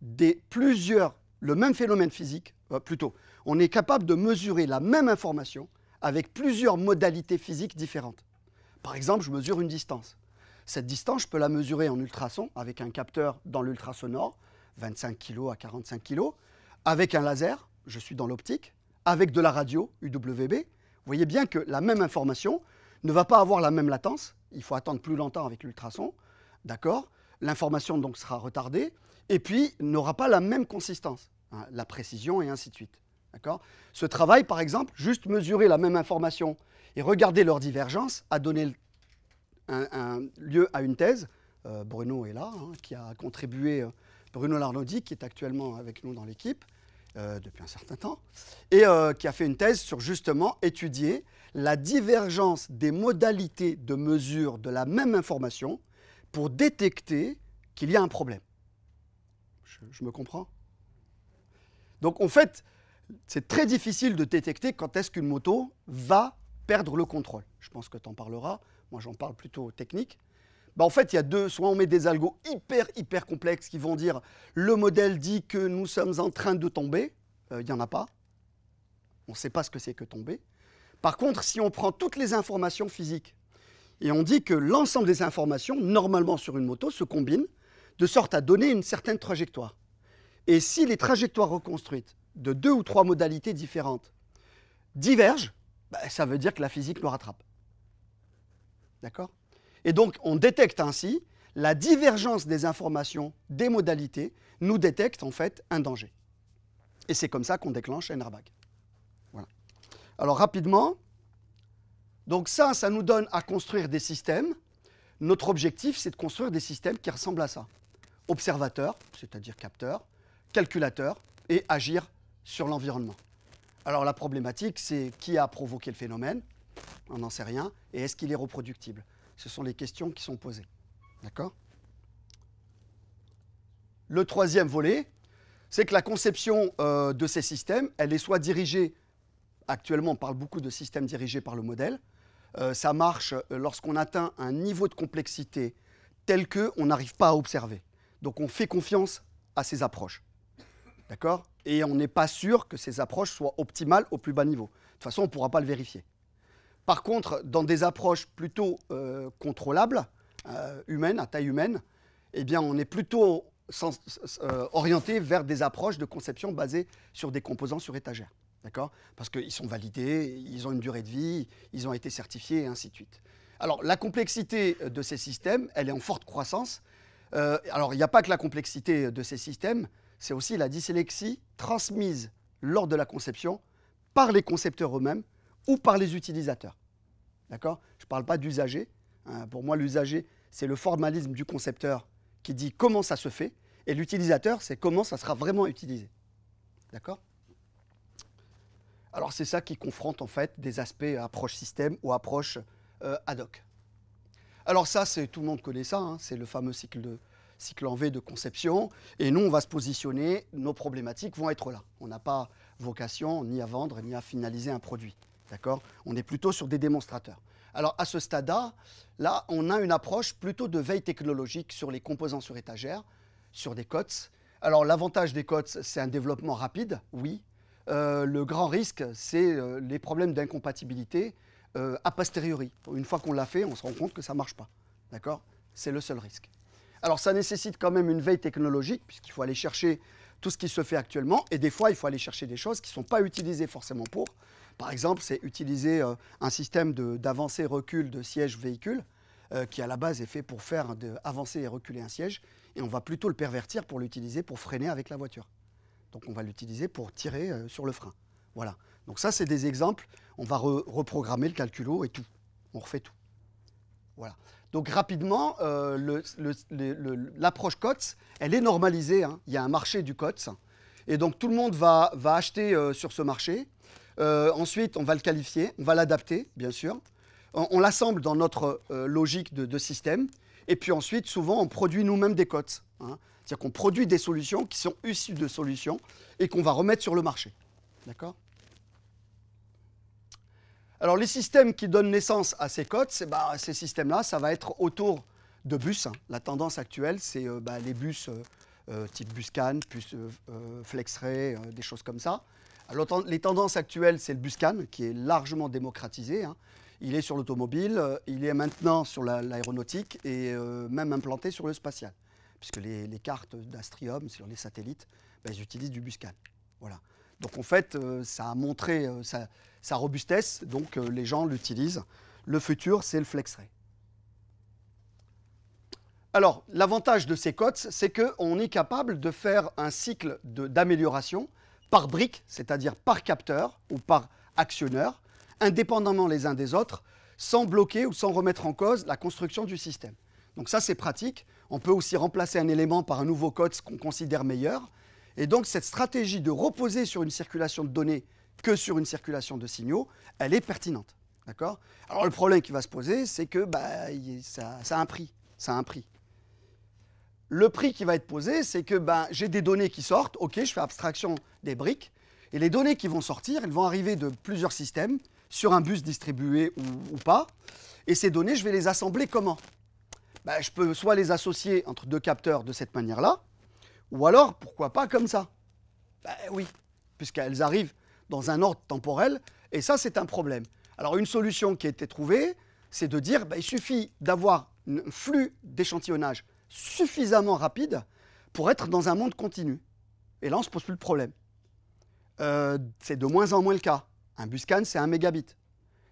des, plusieurs, le même phénomène physique, euh, plutôt, on est capable de mesurer la même information avec plusieurs modalités physiques différentes. Par exemple, je mesure une distance. Cette distance, je peux la mesurer en ultrason avec un capteur dans l'ultrasonore, vingt-cinq kilos à quarante-cinq kilos, avec un laser, je suis dans l'optique, avec de la radio, U W B. Vous voyez bien que la même information ne va pas avoir la même latence, il faut attendre plus longtemps avec l'ultrason, d'accord? L'information donc sera retardée et puis n'aura pas la même consistance, hein, la précision et ainsi de suite, d'accord? Ce travail, par exemple, juste mesurer la même information et regarder leur divergence a donné le Un, un lieu à une thèse, euh, Bruno est là, hein, qui a contribué, euh, Bruno Larnaudie, qui est actuellement avec nous dans l'équipe euh, depuis un certain temps, et euh, qui a fait une thèse sur justement étudier la divergence des modalités de mesure de la même information pour détecter qu'il y a un problème. Je, je me comprends? Donc en fait, c'est très difficile de détecter quand est-ce qu'une moto va perdre le contrôle. Je pense que tu en parleras. moi j'en parle plutôt technique, bah en fait il y a deux, soit on met des algos hyper hyper complexes qui vont dire le modèle dit que nous sommes en train de tomber, euh, il n'y en a pas, on ne sait pas ce que c'est que tomber. Par contre, si on prend toutes les informations physiques et on dit que l'ensemble des informations, normalement sur une moto, se combinent de sorte à donner une certaine trajectoire. Et si les trajectoires reconstruites de deux ou trois modalités différentes divergent, bah, ça veut dire que la physique nous rattrape. D'accord? Et donc, on détecte ainsi la divergence des informations, des modalités, nous détecte en fait un danger. Et c'est comme ça qu'on déclenche un airbag. Voilà. Alors, rapidement, donc ça, ça nous donne à construire des systèmes. Notre objectif, c'est de construire des systèmes qui ressemblent à ça. Observateur, c'est-à-dire capteur, calculateur, et agir sur l'environnement. Alors la problématique, c'est qui a provoqué le phénomène? On n'en sait rien. Et est-ce qu'il est reproductible? Ce sont les questions qui sont posées. D'accord? Le troisième volet, c'est que la conception euh, de ces systèmes, elle est soit dirigée, actuellement on parle beaucoup de systèmes dirigés par le modèle, euh, ça marche lorsqu'on atteint un niveau de complexité tel qu'on n'arrive pas à observer. Donc on fait confiance à ces approches. D'accord? Et on n'est pas sûr que ces approches soient optimales au plus bas niveau. De toute façon, on ne pourra pas le vérifier. Par contre, dans des approches plutôt euh, contrôlables, euh, humaines, à taille humaine, eh bien, on est plutôt sans, euh, orienté vers des approches de conception basées sur des composants sur étagère. D'accord? Parce qu'ils sont validés, ils ont une durée de vie, ils ont été certifiés, et ainsi de suite. Alors, la complexité de ces systèmes, elle est en forte croissance. Euh, alors, il n'y a pas que la complexité de ces systèmes, c'est aussi la dyslexie transmise lors de la conception par les concepteurs eux-mêmes ou par les utilisateurs. D'accord? Je ne parle pas d'usager. Hein, pour moi, l'usager, c'est le formalisme du concepteur qui dit comment ça se fait, et l'utilisateur, c'est comment ça sera vraiment utilisé. D'accord? Alors, c'est ça qui confronte en fait des aspects approche système ou approche euh, ad hoc. Alors ça, tout le monde connaît ça, hein, c'est le fameux cycle de... cycle en V de conception, et nous, on va se positionner, nos problématiques vont être là. On n'a pas vocation ni à vendre, ni à finaliser un produit, d'accord? On est plutôt sur des démonstrateurs. Alors, à ce stade-là, là, on a une approche plutôt de veille technologique sur les composants sur étagère, sur des C O T S. Alors, l'avantage des C O T S, c'est un développement rapide, oui. Euh, le grand risque, c'est euh, les problèmes d'incompatibilité euh, a posteriori. Une fois qu'on l'a fait, on se rend compte que ça ne marche pas, d'accord? C'est le seul risque. Alors, ça nécessite quand même une veille technologique, puisqu'il faut aller chercher tout ce qui se fait actuellement. Et des fois, il faut aller chercher des choses qui ne sont pas utilisées forcément pour. Par exemple, c'est utiliser euh, un système d'avancée-recul de, de siège-véhicule, euh, qui à la base est fait pour faire de avancer et reculer un siège. Et on va plutôt le pervertir pour l'utiliser pour freiner avec la voiture. Donc, on va l'utiliser pour tirer euh, sur le frein. Voilà. Donc, ça, c'est des exemples. On va re reprogrammer le calculo et tout. On refait tout. Voilà. Donc rapidement, euh, l'approche C O T S, elle est normalisée. Hein. Il y a un marché du C O T S. Et donc tout le monde va, va acheter euh, sur ce marché. Euh, ensuite, on va le qualifier, on va l'adapter, bien sûr. On, on l'assemble dans notre euh, logique de, de système. Et puis ensuite, souvent, on produit nous-mêmes des C O T S. Hein. C'est-à-dire qu'on produit des solutions qui sont issues de solutions et qu'on va remettre sur le marché. D'accord ? Alors, les systèmes qui donnent naissance à ces C O T S, bah, ces systèmes-là, ça va être autour de bus. La tendance actuelle, c'est euh, bah, les bus euh, type Buscan, bus, euh, FlexRay, euh, des choses comme ça. Alors, les tendances actuelles, c'est le Buscan, qui est largement démocratisé. Hein. Il est sur l'automobile, euh, il est maintenant sur l'aéronautique la, et euh, même implanté sur le spatial. Puisque les, les cartes d'Astrium sur les satellites, bah, ils utilisent du Buscan. Voilà. Donc, en fait, euh, ça a montré euh, sa, sa robustesse, donc euh, les gens l'utilisent. Le futur, c'est le FlexRay. Alors, l'avantage de ces C O T S, c'est qu'on est capable de faire un cycle d'amélioration par brique, c'est-à-dire par capteur ou par actionneur, indépendamment les uns des autres, sans bloquer ou sans remettre en cause la construction du système. Donc ça, c'est pratique. On peut aussi remplacer un élément par un nouveau C O T S qu'on considère meilleur. Et donc, cette stratégie de reposer sur une circulation de données que sur une circulation de signaux, elle est pertinente. D'accord ? Alors, le problème qui va se poser, c'est que bah, ça, ça a un prix. Ça a un prix. Le prix qui va être posé, c'est que bah, j'ai des données qui sortent. OK, je fais abstraction des briques. Et les données qui vont sortir, elles vont arriver de plusieurs systèmes, sur un bus distribué ou, ou pas. Et ces données, je vais les assembler comment? Ben, je peux soit les associer entre deux capteurs de cette manière-là, ou alors, pourquoi pas comme ça? Ben oui, puisqu'elles arrivent dans un ordre temporel, et ça, c'est un problème. Alors, une solution qui a été trouvée, c'est de dire ben, il suffit d'avoir un flux d'échantillonnage suffisamment rapide pour être dans un monde continu. Et là, on ne se pose plus le problème. Euh, c'est de moins en moins le cas. Un Buscan, c'est un mégabit.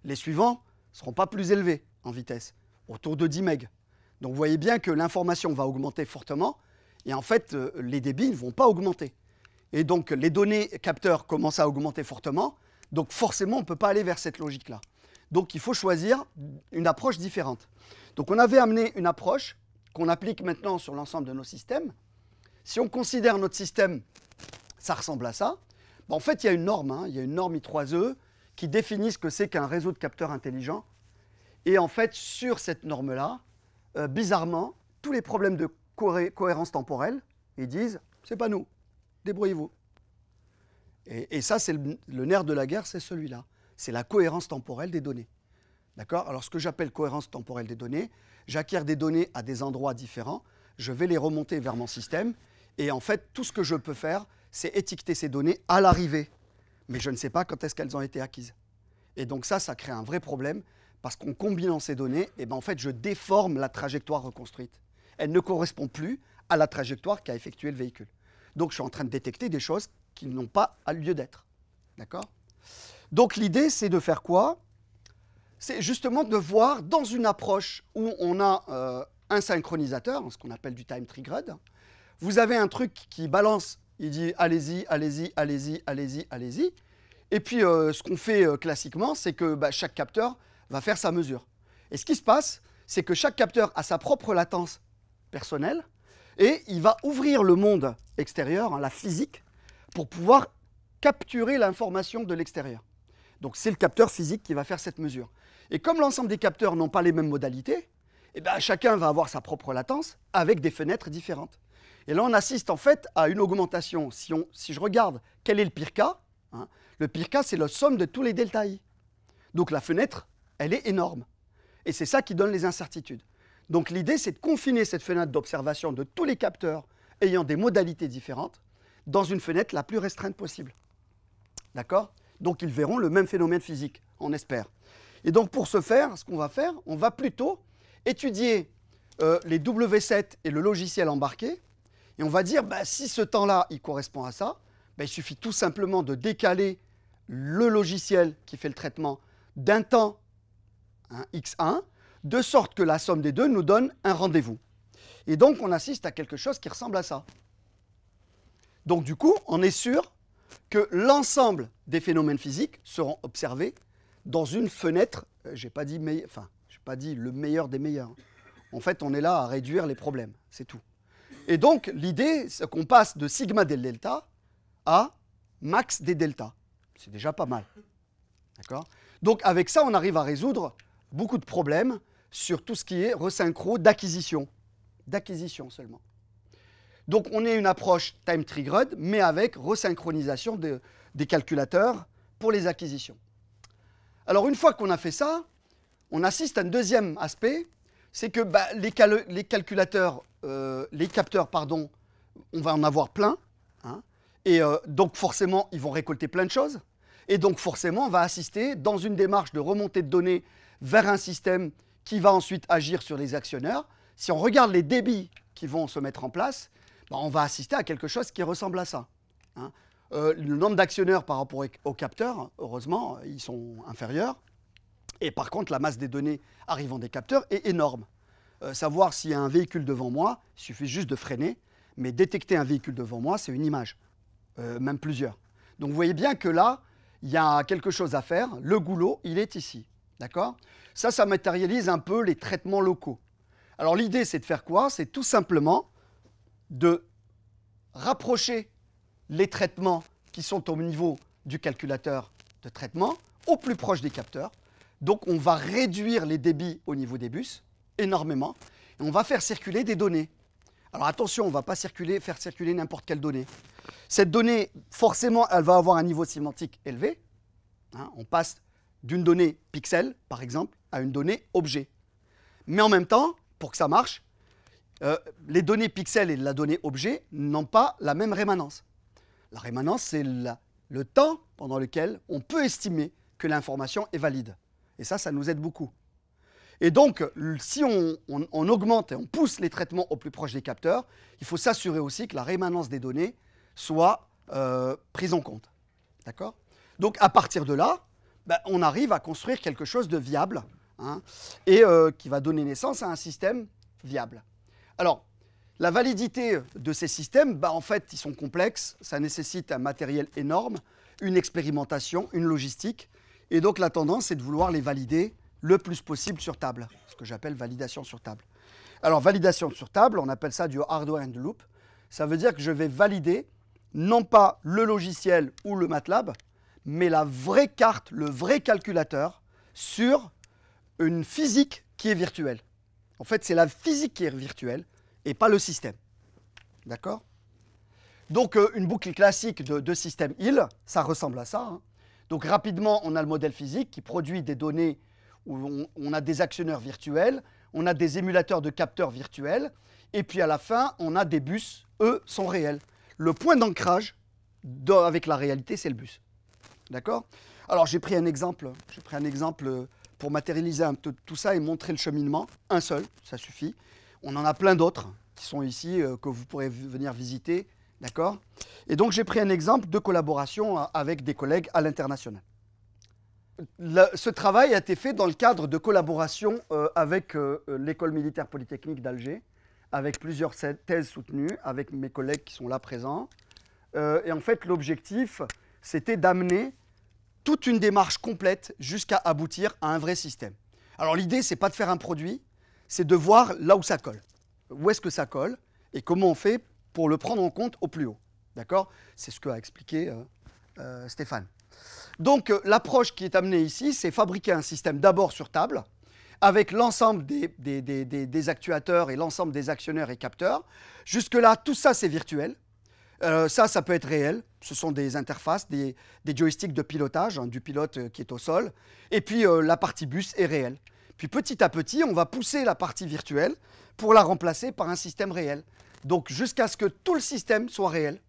Les suivants ne seront pas plus élevés en vitesse, autour de dix mégas. Donc, vous voyez bien que l'information va augmenter fortement, et en fait, euh, les débits ne vont pas augmenter. Et donc, les données capteurs commencent à augmenter fortement, donc forcément, on ne peut pas aller vers cette logique-là. Donc, il faut choisir une approche différente. Donc, on avait amené une approche qu'on applique maintenant sur l'ensemble de nos systèmes. Si on considère notre système, ça ressemble à ça. Ben, en fait, il y a une norme, hein, il y a une norme I trois E qui définit ce que c'est qu'un réseau de capteurs intelligents. Et en fait, sur cette norme-là, euh, bizarrement, tous les problèmes de cohé- cohérence temporelle, ils disent « c'est pas nous, débrouillez-vous ». Et, et ça, c'est le, le nerf de la guerre, c'est celui-là. C'est la cohérence temporelle des données. D'accord? Alors, ce que j'appelle cohérence temporelle des données, j'acquiers des données à des endroits différents, je vais les remonter vers mon système, et en fait, tout ce que je peux faire, c'est étiqueter ces données à l'arrivée. Mais je ne sais pas quand est-ce qu'elles ont été acquises. Et donc ça, ça crée un vrai problème, parce qu'en combinant ces données, eh ben, en fait, je déforme la trajectoire reconstruite. Elle ne correspond plus à la trajectoire qu'a effectué le véhicule. Donc, je suis en train de détecter des choses qui n'ont pas lieu d'être. D'accord ? Donc, l'idée, c'est de faire quoi? C'est justement de voir dans une approche où on a euh, un synchronisateur, ce qu'on appelle du time triggered. Vous avez un truc qui balance, il dit allez-y, allez-y, allez-y, allez-y, allez-y. Et puis, euh, ce qu'on fait euh, classiquement, c'est que bah, chaque capteur va faire sa mesure. Et ce qui se passe, c'est que chaque capteur a sa propre latence personnelle et il va ouvrir le monde extérieur, hein, la physique, pour pouvoir capturer l'information de l'extérieur. Donc, c'est le capteur physique qui va faire cette mesure. Et comme l'ensemble des capteurs n'ont pas les mêmes modalités, eh bien, chacun va avoir sa propre latence avec des fenêtres différentes. Et là, on assiste en fait à une augmentation. Si, on, si je regarde quel est le pire cas, hein, le pire cas, c'est la somme de tous les delta I. Donc, la fenêtre, elle est énorme. Et c'est ça qui donne les incertitudes. Donc, l'idée, c'est de confiner cette fenêtre d'observation de tous les capteurs ayant des modalités différentes dans une fenêtre la plus restreinte possible. D'accord ? Donc, ils verront le même phénomène physique, on espère. Et donc, pour ce faire, ce qu'on va faire, on va plutôt étudier euh, les W sept et le logiciel embarqué. Et on va dire, bah, si ce temps-là, il correspond à ça, bah, il suffit tout simplement de décaler le logiciel qui fait le traitement d'un temps, hein, x un, de sorte que la somme des deux nous donne un rendez-vous. Et donc, on assiste à quelque chose qui ressemble à ça. Donc, du coup, on est sûr que l'ensemble des phénomènes physiques seront observés dans une fenêtre, euh, j'ai pas dit meille... enfin, j'ai pas dit le meilleur des meilleurs. En fait, on est là à réduire les problèmes, c'est tout. Et donc, l'idée, c'est qu'on passe de sigma des delta à max des delta. C'est déjà pas mal. D'accord? Donc, avec ça, on arrive à résoudre beaucoup de problèmes sur tout ce qui est resynchro d'acquisition. D'acquisition seulement. Donc, on est une approche time-triggered, mais avec resynchronisation de, des calculateurs pour les acquisitions. Alors, une fois qu'on a fait ça, on assiste à un deuxième aspect, c'est que bah, les, cal les calculateurs, euh, les capteurs, pardon, on va en avoir plein, hein, et euh, donc forcément, ils vont récolter plein de choses, et donc forcément, on va assister dans une démarche de remontée de données vers un système qui va ensuite agir sur les actionneurs. Si on regarde les débits qui vont se mettre en place, bah, on va assister à quelque chose qui ressemble à ça. Hein. Euh, le nombre d'actionneurs par rapport aux capteurs, heureusement, ils sont inférieurs. Et par contre, la masse des données arrivant des capteurs est énorme. Euh, savoir s'il y a un véhicule devant moi, il suffit juste de freiner. Mais détecter un véhicule devant moi, c'est une image, euh, même plusieurs. Donc, vous voyez bien que là, il y a quelque chose à faire. Le goulot, il est ici. D'accord? Ça, ça matérialise un peu les traitements locaux. Alors, l'idée, c'est de faire quoi? C'est tout simplement de rapprocher les traitements qui sont au niveau du calculateur de traitement au plus proche des capteurs. Donc, on va réduire les débits au niveau des bus énormément et on va faire circuler des données. Alors, attention, on ne va pas circuler, faire circuler n'importe quelle donnée. Cette donnée, forcément, elle va avoir un niveau sémantique élevé. Hein, on passe d'une donnée pixel, par exemple, à une donnée objet. Mais en même temps, pour que ça marche, euh, les données pixel et la donnée objet n'ont pas la même rémanence. La rémanence, c'est le temps pendant lequel on peut estimer que l'information est valide. Et ça, ça nous aide beaucoup. Et donc, si on, on, on augmente et on pousse les traitements au plus proche des capteurs, il faut s'assurer aussi que la rémanence des données soit euh, prise en compte. D'accord ? Donc, à partir de là, ben, on arrive à construire quelque chose de viable, hein, et euh, qui va donner naissance à un système viable. Alors, la validité de ces systèmes, ben, en fait, ils sont complexes. Ça nécessite un matériel énorme, une expérimentation, une logistique. Et donc, la tendance, c'est de vouloir les valider le plus possible sur table, ce que j'appelle validation sur table. Alors, validation sur table, on appelle ça du hardware in the loop. Ça veut dire que je vais valider non pas le logiciel ou le MATLAB, mais la vraie carte, le vrai calculateur sur une physique qui est virtuelle. En fait, c'est la physique qui est virtuelle et pas le système. D'accord ? Donc, euh, une boucle classique de, de système I L, ça ressemble à ça, hein. Donc, rapidement, on a le modèle physique qui produit des données où on, on a des actionneurs virtuels, on a des émulateurs de capteurs virtuels, et puis à la fin, on a des bus, eux, sont réels. Le point d'ancrage avec la réalité, c'est le bus. D'accord ? Alors, j'ai pris un exemple, j'ai pris un exemple pour matérialiser un peu tout ça et montrer le cheminement. Un seul, ça suffit. On en a plein d'autres qui sont ici, euh, que vous pourrez venir visiter. D'accord ? Et donc, j'ai pris un exemple de collaboration avec des collègues à l'international. Ce travail a été fait dans le cadre de collaboration euh, avec euh, l'École militaire polytechnique d'Alger, avec plusieurs thèses soutenues, avec mes collègues qui sont là présents. Euh, et en fait, l'objectif, c'était d'amener toute une démarche complète jusqu'à aboutir à un vrai système. Alors, l'idée, ce n'est pas de faire un produit, c'est de voir là où ça colle. Où est-ce que ça colle et comment on fait pour le prendre en compte au plus haut. D'accord ? C'est ce qu'a expliqué euh, euh, Stéphane. Donc, euh, l'approche qui est amenée ici, c'est fabriquer un système d'abord sur table, avec l'ensemble des, des, des, des, des actuateurs et l'ensemble des actionneurs et capteurs. Jusque-là, tout ça, c'est virtuel. Euh, ça, ça peut être réel. Ce sont des interfaces, des, des joysticks de pilotage, hein, du pilote euh, qui est au sol. Et puis, euh, la partie bus est réelle. Puis, petit à petit, on va pousser la partie virtuelle pour la remplacer par un système réel. Donc, jusqu'à ce que tout le système soit réel.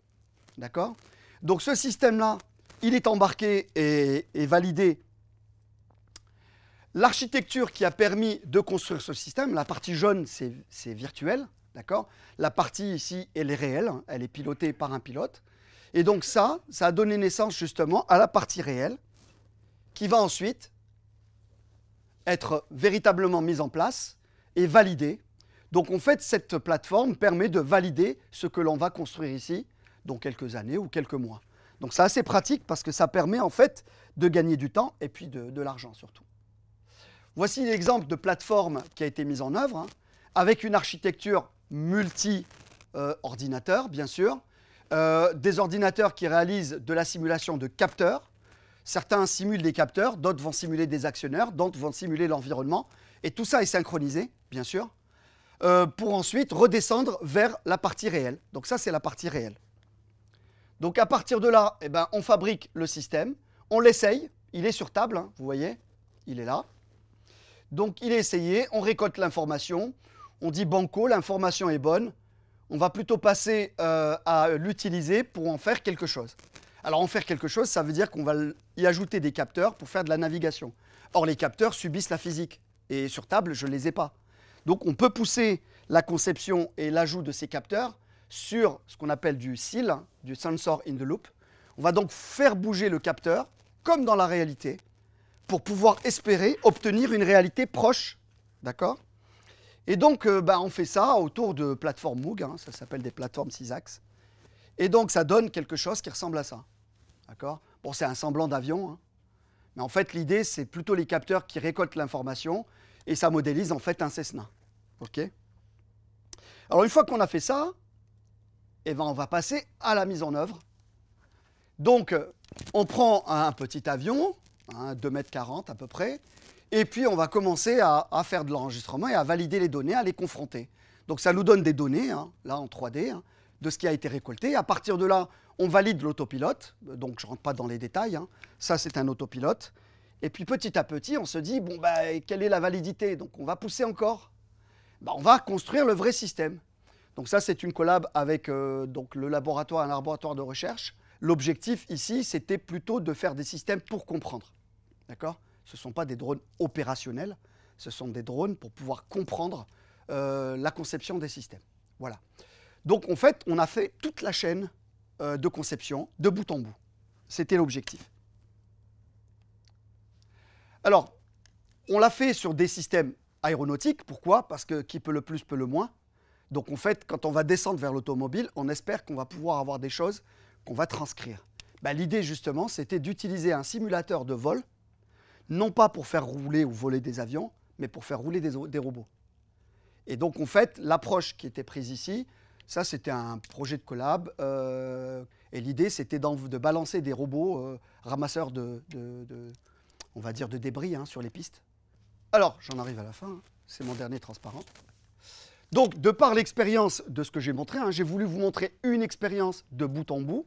D'accord ? Donc, ce système-là, il est embarqué et, et validé. L'architecture qui a permis de construire ce système, la partie jaune, c'est virtuel. D'accord ? La partie ici, elle est réelle. Hein, elle est pilotée par un pilote. Et donc, ça, ça a donné naissance justement à la partie réelle qui va ensuite être véritablement mise en place et validée. Donc, en fait, cette plateforme permet de valider ce que l'on va construire ici dans quelques années ou quelques mois. Donc, c'est assez pratique parce que ça permet, en fait, de gagner du temps et puis de, de l'argent, surtout. Voici l'exemple de plateforme qui a été mise en œuvre, hein, avec une architecture multi-ordinateur, euh, bien sûr, euh, des ordinateurs qui réalisent de la simulation de capteurs. Certains simulent des capteurs, d'autres vont simuler des actionneurs, d'autres vont simuler l'environnement. Et tout ça est synchronisé, bien sûr, euh, pour ensuite redescendre vers la partie réelle. Donc, ça, c'est la partie réelle. Donc, à partir de là, eh ben, on fabrique le système, on l'essaye, il est sur table, hein, vous voyez, il est là. Donc, il est essayé, on récolte l'information, on dit banco, l'information est bonne, on va plutôt passer euh, à l'utiliser pour en faire quelque chose. Alors, en faire quelque chose, ça veut dire qu'on va y ajouter des capteurs pour faire de la navigation. Or, les capteurs subissent la physique et sur table, je ne les ai pas. Donc, on peut pousser la conception et l'ajout de ces capteurs sur ce qu'on appelle du S I L, hein, du Sensor in the Loop. On va donc faire bouger le capteur, comme dans la réalité, pour pouvoir espérer obtenir une réalité proche. D'accord ? Et donc, euh, bah, on fait ça autour de plateformes Moog, hein, ça s'appelle des plateformes six axes. Et donc, ça donne quelque chose qui ressemble à ça. D'accord ? Bon, c'est un semblant d'avion, hein, mais en fait, l'idée, c'est plutôt les capteurs qui récoltent l'information et ça modélise en fait un Cessna. OK ? Alors, une fois qu'on a fait ça, eh ben, on va passer à la mise en œuvre. Donc, on prend un petit avion, hein, deux mètres quarante à peu près, et puis on va commencer à, à faire de l'enregistrement et à valider les données, à les confronter. Donc, ça nous donne des données, hein, là en trois D, hein, de ce qui a été récolté. À partir de là, on valide l'autopilote. Donc, je ne rentre pas dans les détails, hein. Ça, c'est un autopilote. Et puis petit à petit, on se dit, bon, bah, quelle est la validité? Donc on va pousser encore. Bah, on va construire le vrai système. Donc ça, c'est une collab avec euh, donc, le laboratoire, un laboratoire de recherche. L'objectif ici, c'était plutôt de faire des systèmes pour comprendre. D'accord? Ce ne sont pas des drones opérationnels, ce sont des drones pour pouvoir comprendre euh, la conception des systèmes. Voilà. Donc en fait, on a fait toute la chaîne euh, de conception de bout en bout. C'était l'objectif. Alors, on l'a fait sur des systèmes aéronautiques. Pourquoi? Parce que qui peut le plus, peut le moins. Donc en fait, quand on va descendre vers l'automobile, on espère qu'on va pouvoir avoir des choses qu'on va transcrire. Ben, l'idée justement, c'était d'utiliser un simulateur de vol, non pas pour faire rouler ou voler des avions, mais pour faire rouler des, des robots. Et donc en fait, l'approche qui était prise ici, ça c'était un projet de collab, euh, et l'idée c'était de balancer des robots euh, ramasseurs de, de, de, on va dire de débris hein, sur les pistes. Alors, j'en arrive à la fin, hein. C'est mon dernier transparent. Donc, de par l'expérience de ce que j'ai montré, hein, j'ai voulu vous montrer une expérience de bout en bout.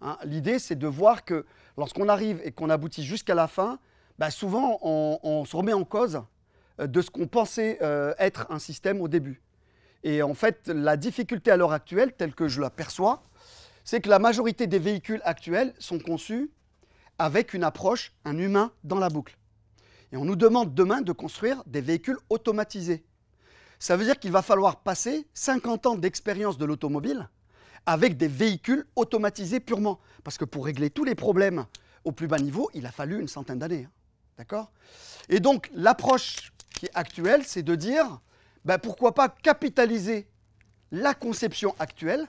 Hein. L'idée, c'est de voir que lorsqu'on arrive et qu'on aboutit jusqu'à la fin, bah, souvent, on, on se remet en cause de ce qu'on pensait euh, être un système au début. Et en fait, la difficulté à l'heure actuelle, telle que je l'aperçois, c'est que la majorité des véhicules actuels sont conçus avec une approche, un humain dans la boucle. Et on nous demande demain de construire des véhicules automatisés. Ça veut dire qu'il va falloir passer cinquante ans d'expérience de l'automobile avec des véhicules automatisés purement. Parce que pour régler tous les problèmes au plus bas niveau, il a fallu une centaine d'années. Hein. D'accord? Et donc, l'approche qui est actuelle, c'est de dire, ben, pourquoi pas capitaliser la conception actuelle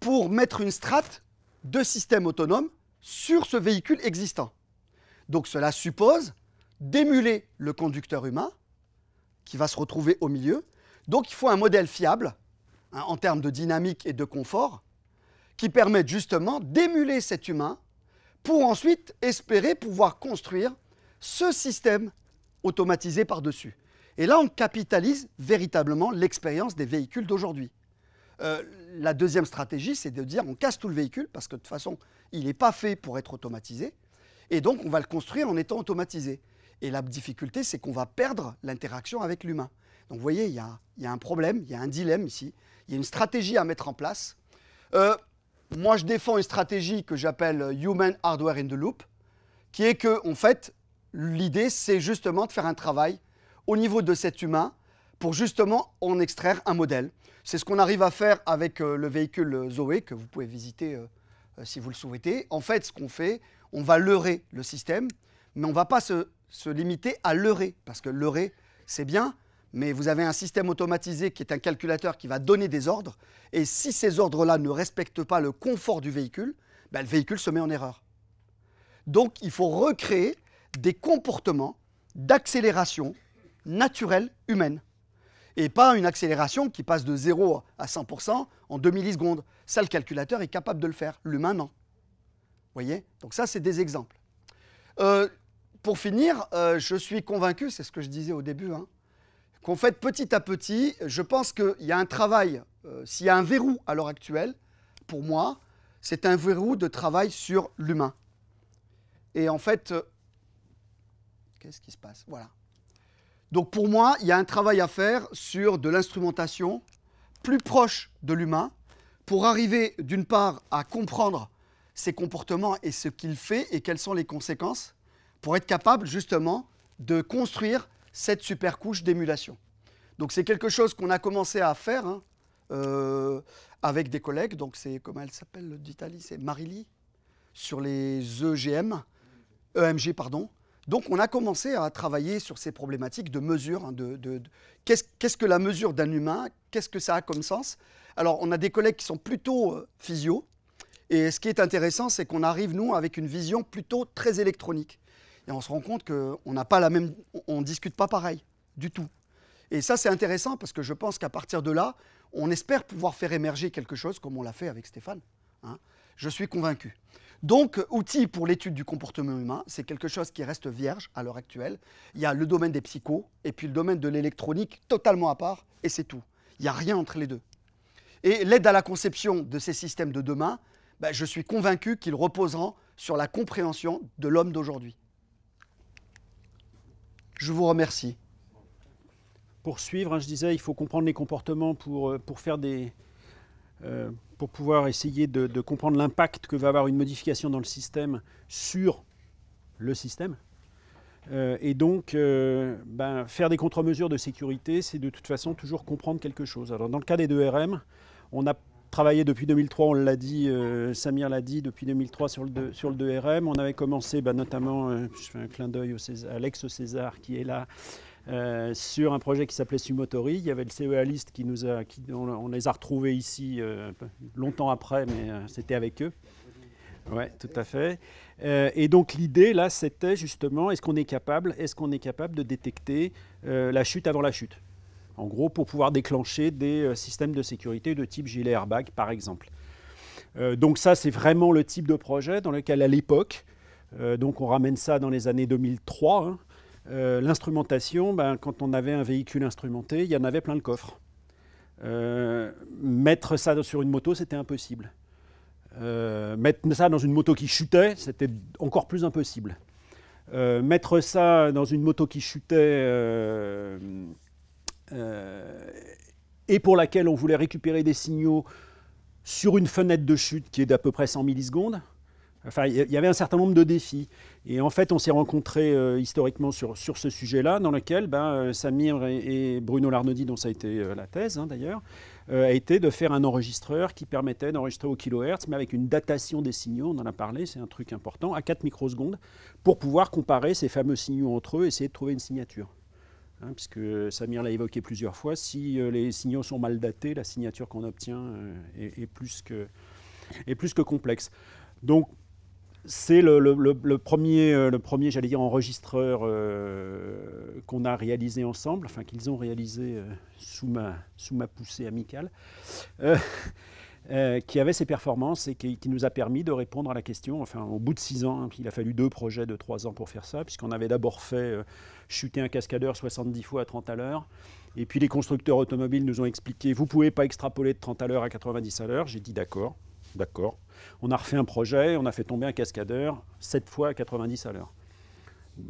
pour mettre une strate de système autonome sur ce véhicule existant. Donc, cela suppose d'émuler le conducteur humain, qui va se retrouver au milieu. Donc, il faut un modèle fiable, hein, en termes de dynamique et de confort, qui permette justement d'émuler cet humain pour ensuite espérer pouvoir construire ce système automatisé par-dessus. Et là, on capitalise véritablement l'expérience des véhicules d'aujourd'hui. Euh, la deuxième stratégie, c'est de dire on casse tout le véhicule parce que de toute façon, il n'est pas fait pour être automatisé. Et donc, on va le construire en étant automatisé. Et la difficulté, c'est qu'on va perdre l'interaction avec l'humain. Donc, vous voyez, il y a, il y a un problème, il y a un dilemme ici. Il y a une stratégie à mettre en place. Euh, moi, je défends une stratégie que j'appelle « Human Hardware in the Loop », qui est que, en fait, l'idée, c'est justement de faire un travail au niveau de cet humain pour justement en extraire un modèle. C'est ce qu'on arrive à faire avec euh, le véhicule Zoé, que vous pouvez visiter euh, euh, si vous le souhaitez. En fait, ce qu'on fait, on va leurrer le système, mais on ne va pas se... se limiter à leurrer, parce que leurrer, c'est bien, mais vous avez un système automatisé qui est un calculateur qui va donner des ordres, et si ces ordres-là ne respectent pas le confort du véhicule, ben le véhicule se met en erreur. Donc, il faut recréer des comportements d'accélération naturelle humaine, et pas une accélération qui passe de zéro à cent pour cent en deux millisecondes. Ça, le calculateur est capable de le faire, l'humain, non. Vous voyez? Donc ça, c'est des exemples. Euh, Pour finir, euh, je suis convaincu, c'est ce que je disais au début, hein, qu'en fait, petit à petit, je pense qu'il y a un travail, euh, s'il y a un verrou à l'heure actuelle, pour moi, c'est un verrou de travail sur l'humain. Et en fait, euh, qu'est-ce qui se passe? Voilà. Donc pour moi, il y a un travail à faire sur de l'instrumentation plus proche de l'humain pour arriver d'une part à comprendre ses comportements et ce qu'il fait et quelles sont les conséquences, pour être capable justement de construire cette super couche d'émulation. Donc c'est quelque chose qu'on a commencé à faire hein, euh, avec des collègues, donc c'est, comment elle s'appelle d'Italie, c'est Marili, sur les E G M, E M G, pardon. Donc on a commencé à travailler sur ces problématiques de mesure, hein, de, de, de qu'est-ce, qu'est-ce que la mesure d'un humain, qu'est-ce que ça a comme sens. Alors on a des collègues qui sont plutôt euh, physio, et ce qui est intéressant, c'est qu'on arrive, nous, avec une vision plutôt très électronique. Et on se rend compte qu'on n'a pas la même, on ne discute pas pareil du tout. Et ça, c'est intéressant parce que je pense qu'à partir de là, on espère pouvoir faire émerger quelque chose comme on l'a fait avec Stéphane. Hein, je suis convaincu. Donc, outil pour l'étude du comportement humain, c'est quelque chose qui reste vierge à l'heure actuelle. Il y a le domaine des psychos et puis le domaine de l'électronique totalement à part et c'est tout. Il n'y a rien entre les deux. Et l'aide à la conception de ces systèmes de demain, ben, je suis convaincu qu'ils reposeront sur la compréhension de l'homme d'aujourd'hui. Je vous remercie. Pour suivre, hein, je disais, il faut comprendre les comportements pour, pour faire des... Euh, pour pouvoir essayer de, de comprendre l'impact que va avoir une modification dans le système sur le système. Euh, et donc, euh, ben, faire des contre-mesures de sécurité, c'est de toute façon toujours comprendre quelque chose. Alors, dans le cas des deux R M, on a travaillé depuis deux mille trois, on l'a dit, euh, Samir l'a dit, depuis deux mille trois sur le, sur le deux R M. On avait commencé ben, notamment, euh, je fais un clin d'œil à Alex César qui est là, Euh, sur un projet qui s'appelait Sumotori. Il y avait le C E A List qui nous a, qui, on, on les a retrouvés ici euh, longtemps après, mais euh, c'était avec eux. Ouais, tout à fait. Euh, et donc l'idée là, c'était justement, est-ce qu'on est capable, est-ce qu'on est capable de détecter euh, la chute avant la chute? En gros, pour pouvoir déclencher des euh, systèmes de sécurité de type gilet airbag, par exemple. Euh, donc ça, c'est vraiment le type de projet dans lequel à l'époque, euh, donc on ramène ça dans les années deux mille trois. Hein, Euh, l'instrumentation, ben, quand on avait un véhicule instrumenté, il y en avait plein le coffre. Euh, mettre ça sur une moto, c'était impossible. Euh, mettre ça dans une moto qui chutait, c'était encore plus impossible. Euh, mettre ça dans une moto qui chutait euh, euh, et pour laquelle on voulait récupérer des signaux sur une fenêtre de chute qui est d'à peu près cent millisecondes, enfin, il y avait un certain nombre de défis. Et en fait, on s'est rencontrés euh, historiquement sur, sur ce sujet-là, dans lequel ben, Samir et, et Bruno Larnaudie, dont ça a été euh, la thèse hein, d'ailleurs, euh, a été de faire un enregistreur qui permettait d'enregistrer au kilohertz, mais avec une datation des signaux, on en a parlé, c'est un truc important, à quatre microsecondes, pour pouvoir comparer ces fameux signaux entre eux et essayer de trouver une signature. Hein, puisque Samir l'a évoqué plusieurs fois, si euh, les signaux sont mal datés, la signature qu'on obtient euh, est, est, plus que, est plus que complexe. Donc, c'est le, le, le, le premier, le premier j'allais dire, enregistreur euh, qu'on a réalisé ensemble, enfin qu'ils ont réalisé euh, sous, ma, sous ma poussée amicale, euh, euh, qui avait ses performances et qui, qui nous a permis de répondre à la question, enfin au bout de six ans, hein, il a fallu deux projets de trois ans pour faire ça, puisqu'on avait d'abord fait euh, chuter un cascadeur soixante-dix fois à trente à l'heure, et puis les constructeurs automobiles nous ont expliqué, vous ne pouvez pas extrapoler de trente à l'heure à quatre-vingt-dix à l'heure, j'ai dit d'accord. D'accord. On a refait un projet, on a fait tomber un cascadeur sept fois à quatre-vingt-dix à l'heure.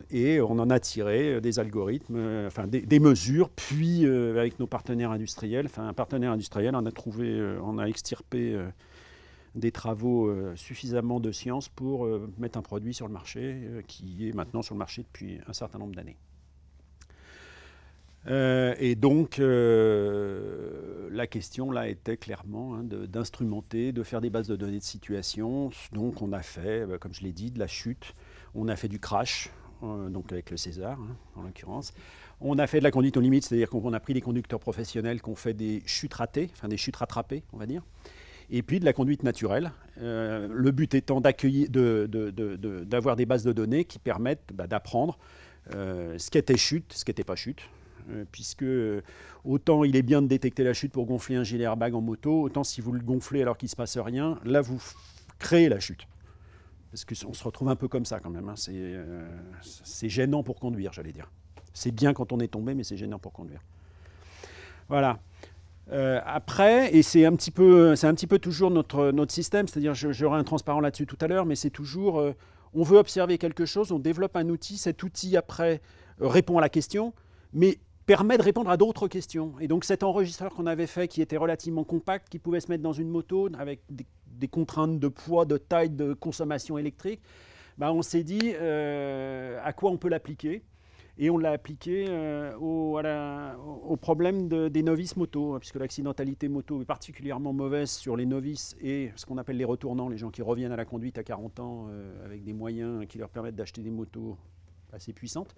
Et on en a tiré des algorithmes, euh, enfin des, des mesures, puis euh, avec nos partenaires industriels, enfin un partenaire industriel, on a trouvé, euh, on a extirpé euh, des travaux euh, suffisamment de science pour euh, mettre un produit sur le marché euh, qui est maintenant sur le marché depuis un certain nombre d'années. Euh, et donc, euh, la question là était clairement hein, d'instrumenter, de, de faire des bases de données de situation. Donc, on a fait, comme je l'ai dit, de la chute, on a fait du crash, euh, donc avec le César, hein, en l'occurrence. On a fait de la conduite aux limites, c'est-à-dire qu'on a pris des conducteurs professionnels qui ont fait des chutes ratées, enfin des chutes rattrapées, on va dire. Et puis, de la conduite naturelle, euh, le but étant d'accueillir, de, de, de, de, d'avoir des bases de données qui permettent bah, d'apprendre euh, ce qu'était chute, ce qu'était pas chute. Puisque autant il est bien de détecter la chute pour gonfler un gilet airbag en moto, autant si vous le gonflez alors qu'il ne se passe rien, là vous créez la chute. Parce qu'on se retrouve un peu comme ça quand même, hein. C'est euh, gênant pour conduire, j'allais dire. C'est bien quand on est tombé, mais c'est gênant pour conduire. Voilà. Euh, après, et c'est un, un petit peu toujours notre, notre système, c'est-à-dire j'aurai un transparent là-dessus tout à l'heure, mais c'est toujours, euh, on veut observer quelque chose, on développe un outil, cet outil après répond à la question, mais permet de répondre à d'autres questions. Et donc cet enregistreur qu'on avait fait, qui était relativement compact, qui pouvait se mettre dans une moto avec des, des contraintes de poids, de taille, de consommation électrique, bah on s'est dit euh, à quoi on peut l'appliquer. Et on l'a appliqué euh, au, à la, au problème de, des novices moto, puisque l'accidentalité moto est particulièrement mauvaise sur les novices et ce qu'on appelle les retournants, les gens qui reviennent à la conduite à quarante ans euh, avec des moyens qui leur permettent d'acheter des motos assez puissantes.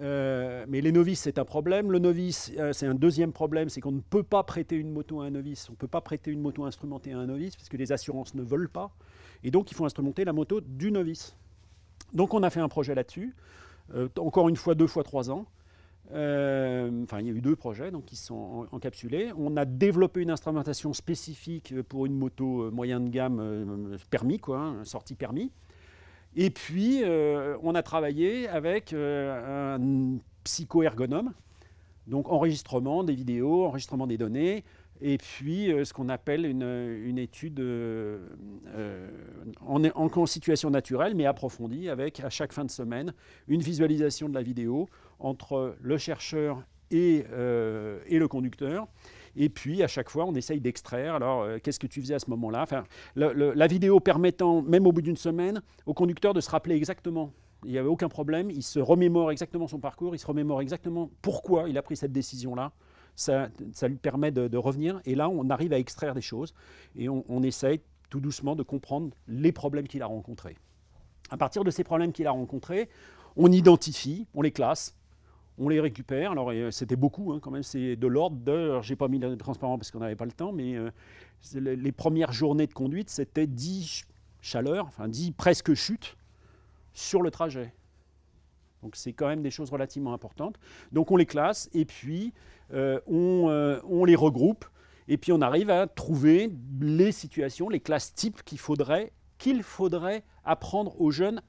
Euh, mais les novices, c'est un problème. Le novice, euh, c'est un deuxième problème, c'est qu'on ne peut pas prêter une moto à un novice. On ne peut pas prêter une moto instrumentée à un novice parce que les assurances ne veulent pas. Et donc, il faut instrumenter la moto du novice. Donc, on a fait un projet là-dessus. Euh, encore une fois, deux fois trois ans. Euh, enfin, il y a eu deux projets donc, qui se sont encapsulés. On a développé une instrumentation spécifique pour une moto moyen de gamme euh, permis, quoi, hein, sortie permis. Et puis, euh, on a travaillé avec euh, un psycho-ergonome, donc enregistrement des vidéos, enregistrement des données, et puis euh, ce qu'on appelle une, une étude euh, euh, en, en situation naturelle, mais approfondie, avec à chaque fin de semaine une visualisation de la vidéo entre le chercheur et, euh, et le conducteur. Et puis, à chaque fois, on essaye d'extraire. Alors, euh, qu'est-ce que tu faisais à ce moment-là? Enfin, le, le, la vidéo permettant, même au bout d'une semaine, au conducteur de se rappeler exactement. Il n'y avait aucun problème. Il se remémore exactement son parcours. Il se remémore exactement pourquoi il a pris cette décision-là. Ça, ça lui permet de, de revenir. Et là, on arrive à extraire des choses. Et on, on essaye tout doucement de comprendre les problèmes qu'il a rencontrés. À partir de ces problèmes qu'il a rencontrés, on identifie, on les classe. On les récupère, alors c'était beaucoup hein, quand même, c'est de l'ordre de, j'ai pas mis le transparent parce qu'on n'avait pas le temps, mais euh, les premières journées de conduite, c'était dix chaleurs, enfin dix presque chutes sur le trajet. Donc c'est quand même des choses relativement importantes. Donc on les classe et puis euh, on, euh, on les regroupe et puis on arrive à trouver les situations, les classes types qu'il faudrait, qu'il faudrait apprendre aux jeunes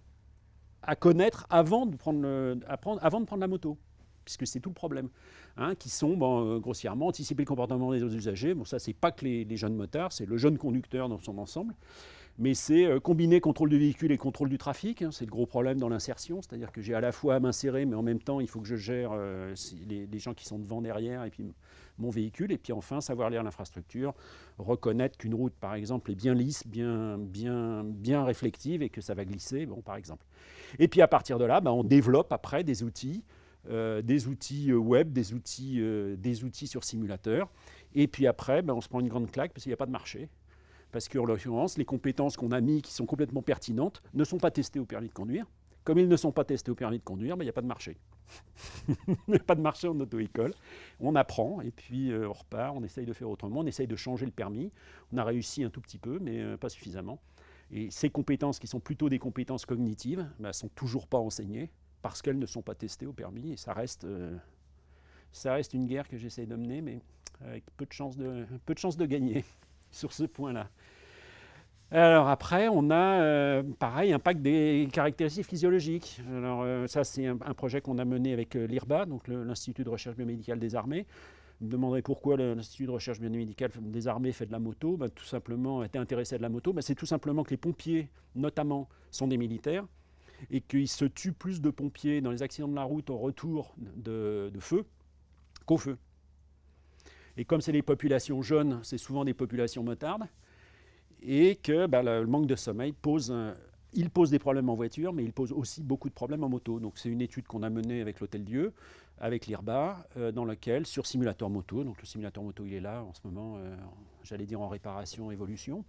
à connaître avant de prendre, le, apprendre, avant de prendre la moto. Puisque c'est tout le problème, hein, qui sont bon, grossièrement anticiper le comportement des autres usagers. Bon, ça, c'est pas que les, les jeunes motards, c'est le jeune conducteur dans son ensemble. Mais c'est euh, combiner contrôle du véhicule et contrôle du trafic. Hein, c'est le gros problème dans l'insertion, c'est-à-dire que j'ai à la fois à m'insérer, mais en même temps, il faut que je gère euh, les, les gens qui sont devant, derrière, et puis mon véhicule. Et puis enfin, savoir lire l'infrastructure, reconnaître qu'une route, par exemple, est bien lisse, bien, bien, bien réflective et que ça va glisser, bon, par exemple. Et puis à partir de là, bah, on développe après des outils. Euh, des outils web, des outils, euh, des outils sur simulateur. Et puis après, ben, on se prend une grande claque parce qu'il n'y a pas de marché. Parce qu'en l'occurrence, les compétences qu'on a mises qui sont complètement pertinentes ne sont pas testées au permis de conduire. Comme ils ne sont pas testés au permis de conduire, ben, il n'y a pas de marché. Il n'y a pas de marché en auto-école. On apprend et puis euh, on repart, on essaye de faire autrement, on essaye de changer le permis. On a réussi un tout petit peu, mais euh, pas suffisamment. Et ces compétences qui sont plutôt des compétences cognitives ne ben, sont toujours pas enseignées. Parce qu'elles ne sont pas testées au permis, et ça reste, euh, ça reste une guerre que j'essaie de mener, mais avec peu de chances de, peu de, chance de gagner sur ce point-là. Alors après, on a, euh, pareil, impact des caractéristiques physiologiques. Alors euh, ça, c'est un, un projet qu'on a mené avec euh, l'IRBA, donc l'Institut de recherche biomédicale des armées. Vous me demanderez pourquoi l'Institut de recherche biomédicale des armées fait de la moto. Ben, tout simplement, était intéressé à de la moto. Ben, c'est tout simplement que les pompiers, notamment, sont des militaires, et qu'il se tue plus de pompiers dans les accidents de la route au retour de, de feu qu'au feu. Et comme c'est les populations jeunes, c'est souvent des populations motardes, et que bah, le manque de sommeil pose, un, il pose des problèmes en voiture, mais il pose aussi beaucoup de problèmes en moto. Donc c'est une étude qu'on a menée avec l'Hôtel Dieu, avec l'IRBA, euh, dans laquelle, sur simulateur moto, donc le simulateur moto il est là en ce moment, euh, j'allais dire en réparation, évolution.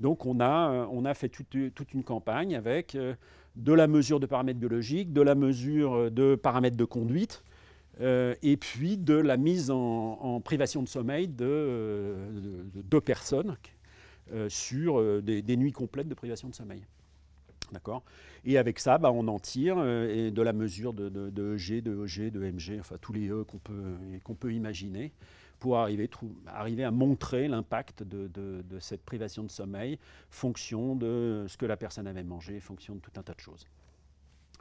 Donc on a, euh, on a fait toute, toute une campagne avec... Euh, de la mesure de paramètres biologiques, de la mesure de paramètres de conduite, euh, et puis de la mise en, en privation de sommeil de deux de personnes euh, sur des, des nuits complètes de privation de sommeil. D'accord. Et avec ça, bah, on en tire euh, et de la mesure de, de, de E G, de E G, de M G, enfin tous les E qu'on peut, qu'on peut imaginer, pour arriver, arriver à montrer l'impact de, de, de cette privation de sommeil, fonction de ce que la personne avait mangé, fonction de tout un tas de choses.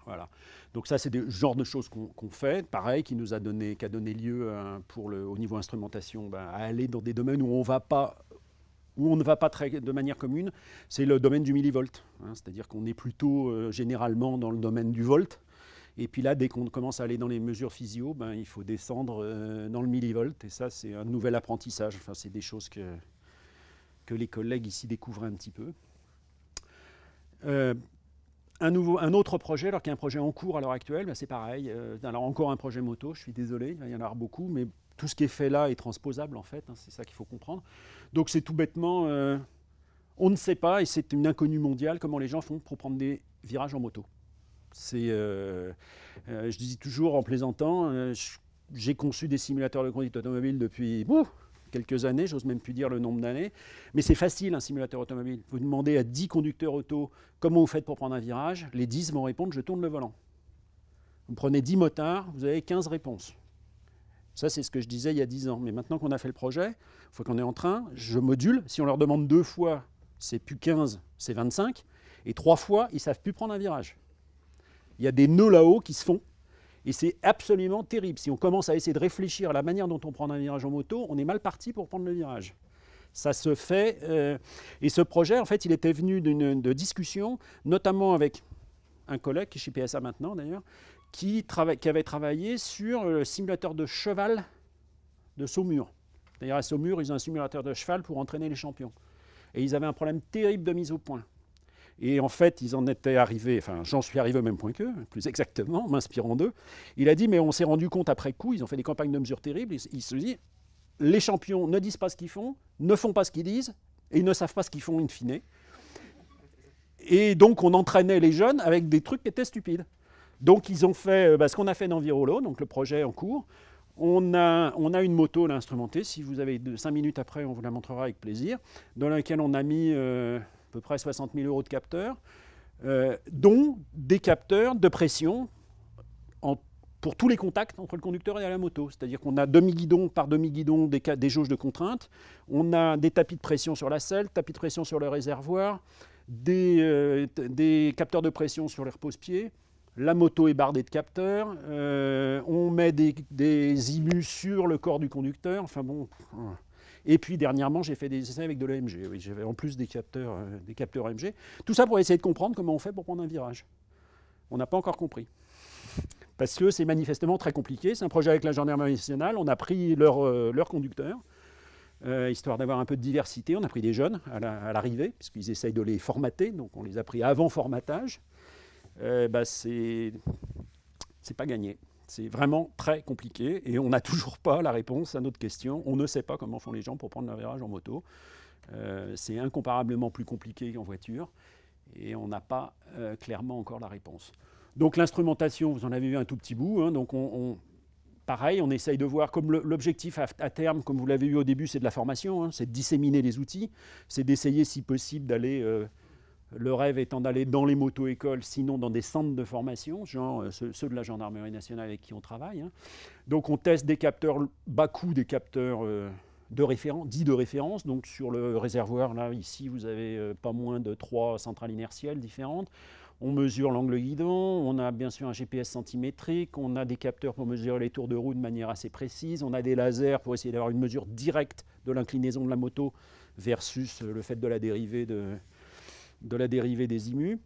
Voilà. Donc ça, c'est le genre de choses qu'on qu'on fait, pareil, qui nous a donné, qui a donné lieu à, pour le, au niveau instrumentation, ben, à aller dans des domaines où on va pas, où on ne va pas très, de manière commune. C'est le domaine du millivolt, hein, c'est-à-dire qu'on est plutôt euh, généralement dans le domaine du volt. Et puis là, dès qu'on commence à aller dans les mesures physio, ben, il faut descendre euh, dans le millivolt. Et ça, c'est un nouvel apprentissage. Enfin, c'est des choses que, que les collègues ici découvrent un petit peu. Euh, un, nouveau, un autre projet, alors qu'il y a un projet en cours à l'heure actuelle, ben, c'est pareil. Euh, alors encore un projet moto, je suis désolé, il va y en avoir beaucoup. Mais tout ce qui est fait là est transposable, en fait. Hein, c'est ça qu'il faut comprendre. Donc c'est tout bêtement, euh, on ne sait pas, et c'est une inconnue mondiale, comment les gens font pour prendre des virages en moto. C'est, euh, euh, je dis toujours en plaisantant, euh, j'ai conçu des simulateurs de conduite automobile depuis ouf, quelques années, j'ose même plus dire le nombre d'années, mais c'est facile un simulateur automobile. Vous demandez à dix conducteurs auto comment vous faites pour prendre un virage, les dix vont répondre je tourne le volant. Vous prenez dix motards, vous avez quinze réponses. Ça c'est ce que je disais il y a dix ans, mais maintenant qu'on a fait le projet, une fois qu'on est en train, je module, si on leur demande deux fois, c'est plus quinze, c'est vingt-cinq, et trois fois, ils ne savent plus prendre un virage. Il y a des nœuds là-haut qui se font et c'est absolument terrible. Si on commence à essayer de réfléchir à la manière dont on prend un virage en moto, on est mal parti pour prendre le virage. Ça se fait. Euh, et ce projet, en fait, il était venu d'une de discussion, notamment avec un collègue qui est chez P S A maintenant d'ailleurs, qui, trava qui avait travaillé sur le simulateur de cheval de Saumur. D'ailleurs, à Saumur, ils ont un simulateur de cheval pour entraîner les champions. Et ils avaient un problème terrible de mise au point. Et en fait, ils en étaient arrivés, enfin, j'en suis arrivé au même point qu'eux, plus exactement, m'inspirant d'eux. Il a dit, mais on s'est rendu compte après coup, ils ont fait des campagnes de mesures terribles, ils se disent, les champions ne disent pas ce qu'ils font, ne font pas ce qu'ils disent, et ils ne savent pas ce qu'ils font in fine. Et donc, on entraînait les jeunes avec des trucs qui étaient stupides. Donc, ils ont fait bah, ce qu'on a fait dans Virolo, donc le projet en cours. On a, on a une moto, là, instrumentée. Si vous avez cinq minutes après, on vous la montrera avec plaisir, dans laquelle on a mis euh, à peu près soixante mille euros de capteurs, euh, dont des capteurs de pression en, pour tous les contacts entre le conducteur et la moto. C'est-à-dire qu'on a demi-guidon par demi-guidon des, des jauges de contrainte. On a des tapis de pression sur la selle, tapis de pression sur le réservoir, des, euh, des capteurs de pression sur les repose-pieds. La moto est bardée de capteurs, euh, on met des, des I B U sur le corps du conducteur, enfin bon. Et puis dernièrement, j'ai fait des essais avec de l'O M G, oui, j'avais en plus des capteurs, euh, des capteurs O M G. Tout ça pour essayer de comprendre comment on fait pour prendre un virage. On n'a pas encore compris. Parce que c'est manifestement très compliqué, c'est un projet avec la Gendarmerie nationale, on a pris leurs euh, leur conducteurs, euh, histoire d'avoir un peu de diversité, on a pris des jeunes à l'arrivée, la, puisqu'ils essayent de les formater, donc on les a pris avant formatage. Euh, bah, c'est pas gagné. C'est vraiment très compliqué et on n'a toujours pas la réponse à notre question. On ne sait pas comment font les gens pour prendre leur virage en moto. Euh, c'est incomparablement plus compliqué qu'en voiture et on n'a pas euh, clairement encore la réponse. Donc l'instrumentation, vous en avez vu un tout petit bout. Hein, donc on, on, pareil, on essaye de voir, comme l'objectif à, à terme, comme vous l'avez vu au début, c'est de la formation, hein, c'est de disséminer les outils, c'est d'essayer si possible d'aller... Euh, Le rêve étant d'aller dans les moto-écoles, sinon dans des centres de formation, genre ceux de la Gendarmerie nationale avec qui on travaille. Donc on teste des capteurs bas coût, des capteurs de référence, dits de référence. Donc sur le réservoir, là, ici, vous avez pas moins de trois centrales inertielles différentes. On mesure l'angle guidon, on a bien sûr un G P S centimétrique, on a des capteurs pour mesurer les tours de roue de manière assez précise, on a des lasers pour essayer d'avoir une mesure directe de l'inclinaison de la moto versus le fait de la dérivée de... de la dérivée des I M U.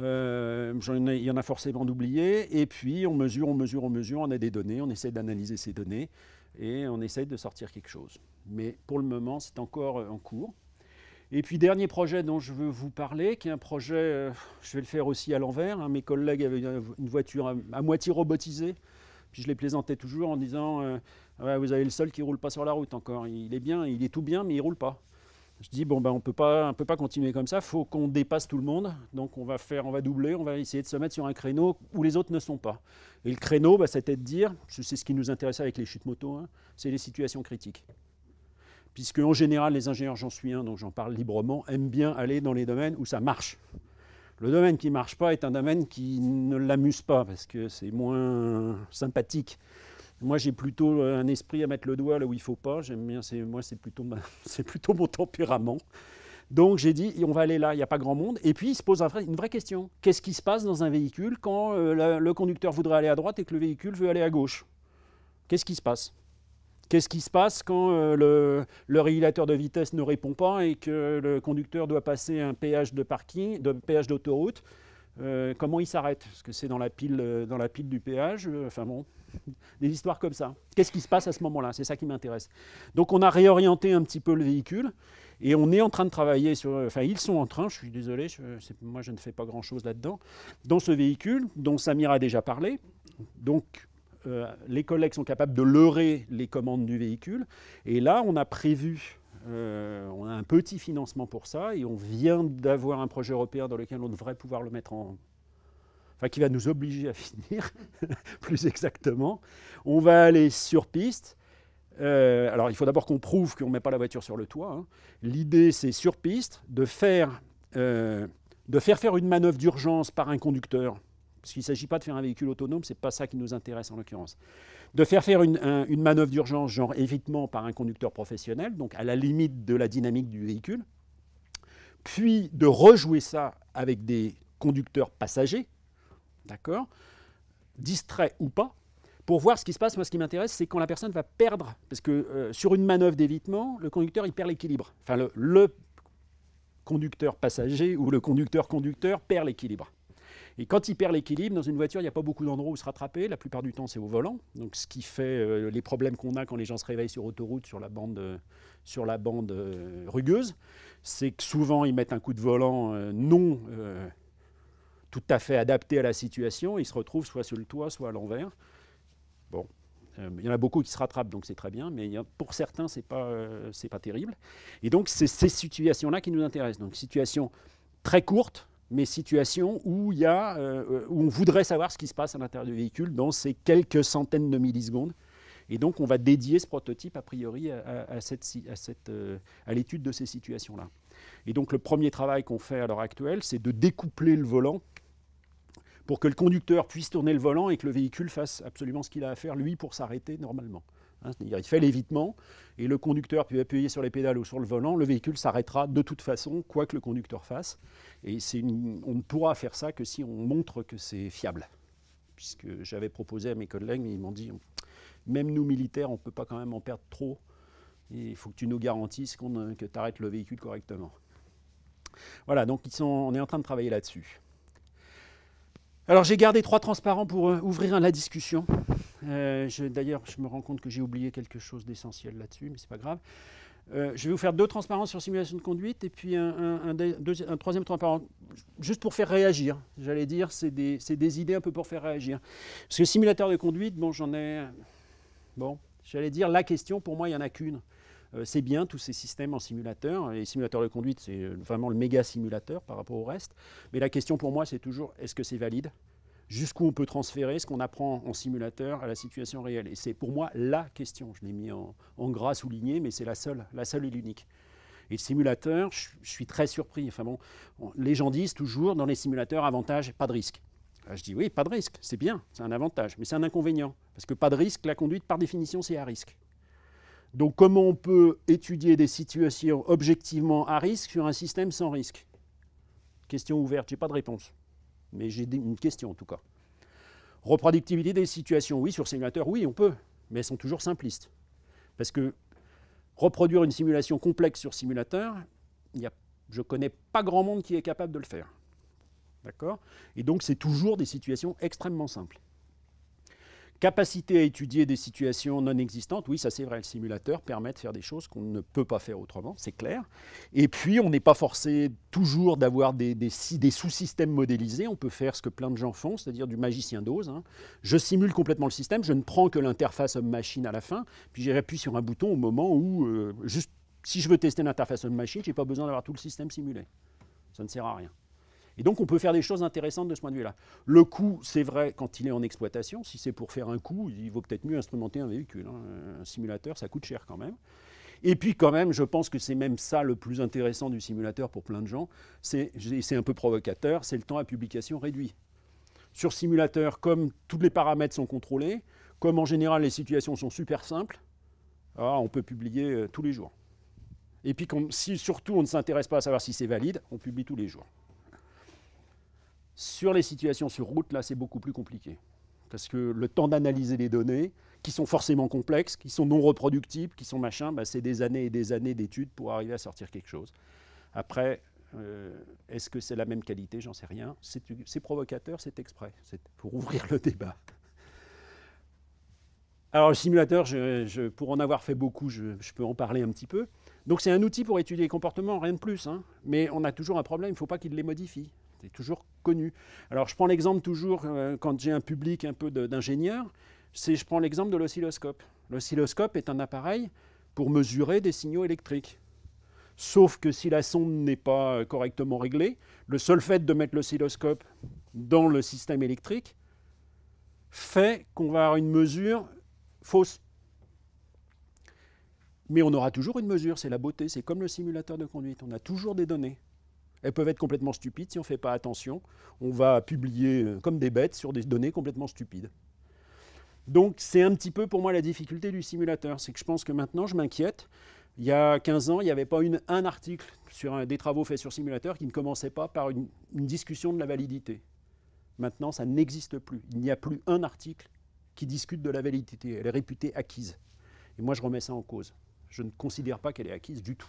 Euh, j'en ai, il y en a forcément d'oubliés. Et puis, on mesure, on mesure, on mesure, on a des données, on essaie d'analyser ces données et on essaie de sortir quelque chose. Mais pour le moment, c'est encore en cours. Et puis, dernier projet dont je veux vous parler, qui est un projet, euh, je vais le faire aussi à l'envers. Hein, mes collègues avaient une voiture à, à moitié robotisée. Puis je les plaisantais toujours en disant euh, ouais, vous avez le seul qui ne roule pas sur la route encore. Il est bien, il est tout bien, mais il ne roule pas. Je dis, bon, ben, on ne peut pas continuer comme ça, il faut qu'on dépasse tout le monde. Donc, on va faire, on va doubler, on va essayer de se mettre sur un créneau où les autres ne sont pas. Et le créneau, ben, c'était de dire, c'est ce qui nous intéressait avec les chutes moto, hein, c'est les situations critiques. Puisque, en général, les ingénieurs, j'en suis un, donc j'en parle librement, aiment bien aller dans les domaines où ça marche. Le domaine qui ne marche pas est un domaine qui ne l'amuse pas, parce que c'est moins sympathique. Moi, j'ai plutôt un esprit à mettre le doigt là où il ne faut pas. J'aime bien, moi, c'est plutôt, plutôt mon tempérament. Donc, j'ai dit, on va aller là, il n'y a pas grand monde. Et puis, il se pose un vrai, une vraie question. Qu'est-ce qui se passe dans un véhicule quand euh, la, le conducteur voudrait aller à droite et que le véhicule veut aller à gauche? Qu'est-ce qui se passe? Qu'est-ce qui se passe quand euh, le, le régulateur de vitesse ne répond pas et que le conducteur doit passer un péage de parking, de péage d'autoroute? Euh, comment il s'arrête? Est-ce que c'est dans la pile, euh, dans la pile du péage? Enfin bon, des histoires comme ça. Qu'est-ce qui se passe à ce moment-là? C'est ça qui m'intéresse. Donc on a réorienté un petit peu le véhicule et on est en train de travailler sur... Enfin, ils sont en train, je suis désolé, je, moi je ne fais pas grand-chose là-dedans, dans ce véhicule dont Samir a déjà parlé. Donc euh, les collègues sont capables de leurrer les commandes du véhicule. Et là, on a prévu... Euh, on a un petit financement pour ça et on vient d'avoir un projet européen dans lequel on devrait pouvoir le mettre en... Enfin, qui va nous obliger à finir, plus exactement. On va aller sur piste. Euh, alors, il faut d'abord qu'on prouve qu'on ne met pas la voiture sur le toit. Hein. L'idée, c'est sur piste, de faire, euh, de faire faire une manœuvre d'urgence par un conducteur. Parce qu'il ne s'agit pas de faire un véhicule autonome, ce n'est pas ça qui nous intéresse en l'occurrence. De faire faire une, un, une manœuvre d'urgence, genre évitement par un conducteur professionnel, donc à la limite de la dynamique du véhicule, puis de rejouer ça avec des conducteurs passagers, d'accord, distraits ou pas, pour voir ce qui se passe. Moi, ce qui m'intéresse, c'est quand la personne va perdre, parce que euh, sur une manœuvre d'évitement, le conducteur, il perd l'équilibre. Enfin, le, le conducteur passager ou le conducteur-conducteur perd l'équilibre. Et quand il perd l'équilibre, dans une voiture, il n'y a pas beaucoup d'endroits où se rattraper. La plupart du temps, c'est au volant. Donc, ce qui fait euh, les problèmes qu'on a quand les gens se réveillent sur autoroute, sur la bande, euh, sur la bande euh, rugueuse, c'est que souvent, ils mettent un coup de volant euh, non euh, tout à fait adapté à la situation. Ils se retrouvent soit sur le toit, soit à l'envers. Bon. Il y en a beaucoup qui se rattrapent, donc c'est très bien, mais pour certains, ce n'est pas, euh, pas terrible. Et donc, c'est ces situations-là qui nous intéressent. Donc, situation très courte, mais situation où, il y a, euh, où on voudrait savoir ce qui se passe à l'intérieur du véhicule dans ces quelques centaines de millisecondes. Et donc, on va dédier ce prototype, a priori, à, à, cette, à, cette, euh, à l'étude de ces situations-là. Et donc, le premier travail qu'on fait à l'heure actuelle, c'est de découpler le volant pour que le conducteur puisse tourner le volant et que le véhicule fasse absolument ce qu'il a à faire, lui, pour s'arrêter normalement. Hein, c'est-à-dire, il fait l'évitement et le conducteur peut appuyer sur les pédales ou sur le volant, le véhicule s'arrêtera de toute façon, quoi que le conducteur fasse. Et c'est une, on ne pourra faire ça que si on montre que c'est fiable. Puisque j'avais proposé à mes collègues, mais ils m'ont dit, même nous militaires, on ne peut pas quand même en perdre trop. Il faut que tu nous garantisses qu'on, que tu arrêtes le véhicule correctement. Voilà, donc ils sont, on est en train de travailler là-dessus. Alors, j'ai gardé trois transparents pour euh, ouvrir la discussion. Euh, D'ailleurs, je me rends compte que j'ai oublié quelque chose d'essentiel là-dessus, mais ce n'est pas grave. Euh, je vais vous faire deux transparents sur simulation de conduite et puis un, un, un, deux, un troisième transparent, juste pour faire réagir. J'allais dire, c'est des, des idées un peu pour faire réagir. Parce que simulateur de conduite, bon, j'en ai... Bon, j'allais dire, la question, pour moi, il n'y en a qu'une. Euh, c'est bien, tous ces systèmes en simulateur. Les simulateurs de conduite, c'est vraiment le méga simulateur par rapport au reste. Mais la question pour moi, c'est toujours, est-ce que c'est valide? Jusqu'où on peut transférer ce qu'on apprend en simulateur à la situation réelle? Et c'est pour moi la question. Je l'ai mis en, en gras souligné, mais c'est la seule, la seule et l'unique. Et le simulateur, je, je suis très surpris. Enfin bon, on, les gens disent toujours, dans les simulateurs, avantage, pas de risque. Alors, je dis oui, pas de risque, c'est bien, c'est un avantage, mais c'est un inconvénient. Parce que pas de risque, la conduite, par définition, c'est à risque. Donc, comment on peut étudier des situations objectivement à risque sur un système sans risque? Question ouverte, je n'ai pas de réponse, mais j'ai une question en tout cas. Reproductibilité des situations, oui, sur simulateur, oui, on peut, mais elles sont toujours simplistes. Parce que reproduire une simulation complexe sur simulateur, y a, je ne connais pas grand monde qui est capable de le faire. D'accord? Et donc, c'est toujours des situations extrêmement simples. Capacité à étudier des situations non existantes, oui, ça c'est vrai, le simulateur permet de faire des choses qu'on ne peut pas faire autrement, c'est clair. Et puis, on n'est pas forcé toujours d'avoir des, des, des sous-systèmes modélisés, on peut faire ce que plein de gens font, c'est-à-dire du magicien d'Oz. Hein. Je simule complètement le système, je ne prends que l'interface homme-machine à la fin, puis j'appuie sur un bouton au moment où, euh, juste, si je veux tester l'interface homme-machine, je n'ai pas besoin d'avoir tout le système simulé. Ça ne sert à rien. Et donc, on peut faire des choses intéressantes de ce point de vue-là. Le coût, c'est vrai, quand il est en exploitation, si c'est pour faire un coût, il vaut peut-être mieux instrumenter un véhicule. Hein. Un simulateur, ça coûte cher quand même. Et puis, quand même, je pense que c'est même ça le plus intéressant du simulateur pour plein de gens. C'est un peu provocateur, c'est le temps à publication réduit. Sur simulateur, comme tous les paramètres sont contrôlés, comme en général les situations sont super simples, ah, on peut publier euh, tous les jours. Et puis, quand, si surtout on ne s'intéresse pas à savoir si c'est valide, on publie tous les jours. Sur les situations sur route, là, c'est beaucoup plus compliqué. Parce que le temps d'analyser les données, qui sont forcément complexes, qui sont non reproductibles, qui sont machin, bah, c'est des années et des années d'études pour arriver à sortir quelque chose. Après, euh, est-ce que c'est la même qualité? J'en sais rien. C'est provocateur, c'est exprès. C'est pour ouvrir le débat. Alors, le simulateur, je, je, pour en avoir fait beaucoup, je, je peux en parler un petit peu. Donc, c'est un outil pour étudier les comportements, rien de plus. Hein. Mais on a toujours un problème, il ne faut pas qu'il les modifie. C'est toujours connu. Alors, je prends l'exemple toujours, euh, quand j'ai un public un peu d'ingénieurs, c'est je prends l'exemple de l'oscilloscope. L'oscilloscope est un appareil pour mesurer des signaux électriques. Sauf que si la sonde n'est pas correctement réglée, le seul fait de mettre l'oscilloscope dans le système électrique fait qu'on va avoir une mesure fausse. Mais on aura toujours une mesure, c'est la beauté, c'est comme le simulateur de conduite, on a toujours des données. Elles peuvent être complètement stupides. Si on ne fait pas attention, on va publier euh, comme des bêtes sur des données complètement stupides. Donc, c'est un petit peu pour moi la difficulté du simulateur. C'est que je pense que maintenant, je m'inquiète. Il y a quinze ans, il n'y avait pas une, un article sur un, des travaux faits sur simulateur qui ne commençait pas par une, une discussion de la validité. Maintenant, ça n'existe plus. Il n'y a plus un article qui discute de la validité. Elle est réputée acquise. Et moi, je remets ça en cause. Je ne considère pas qu'elle est acquise du tout.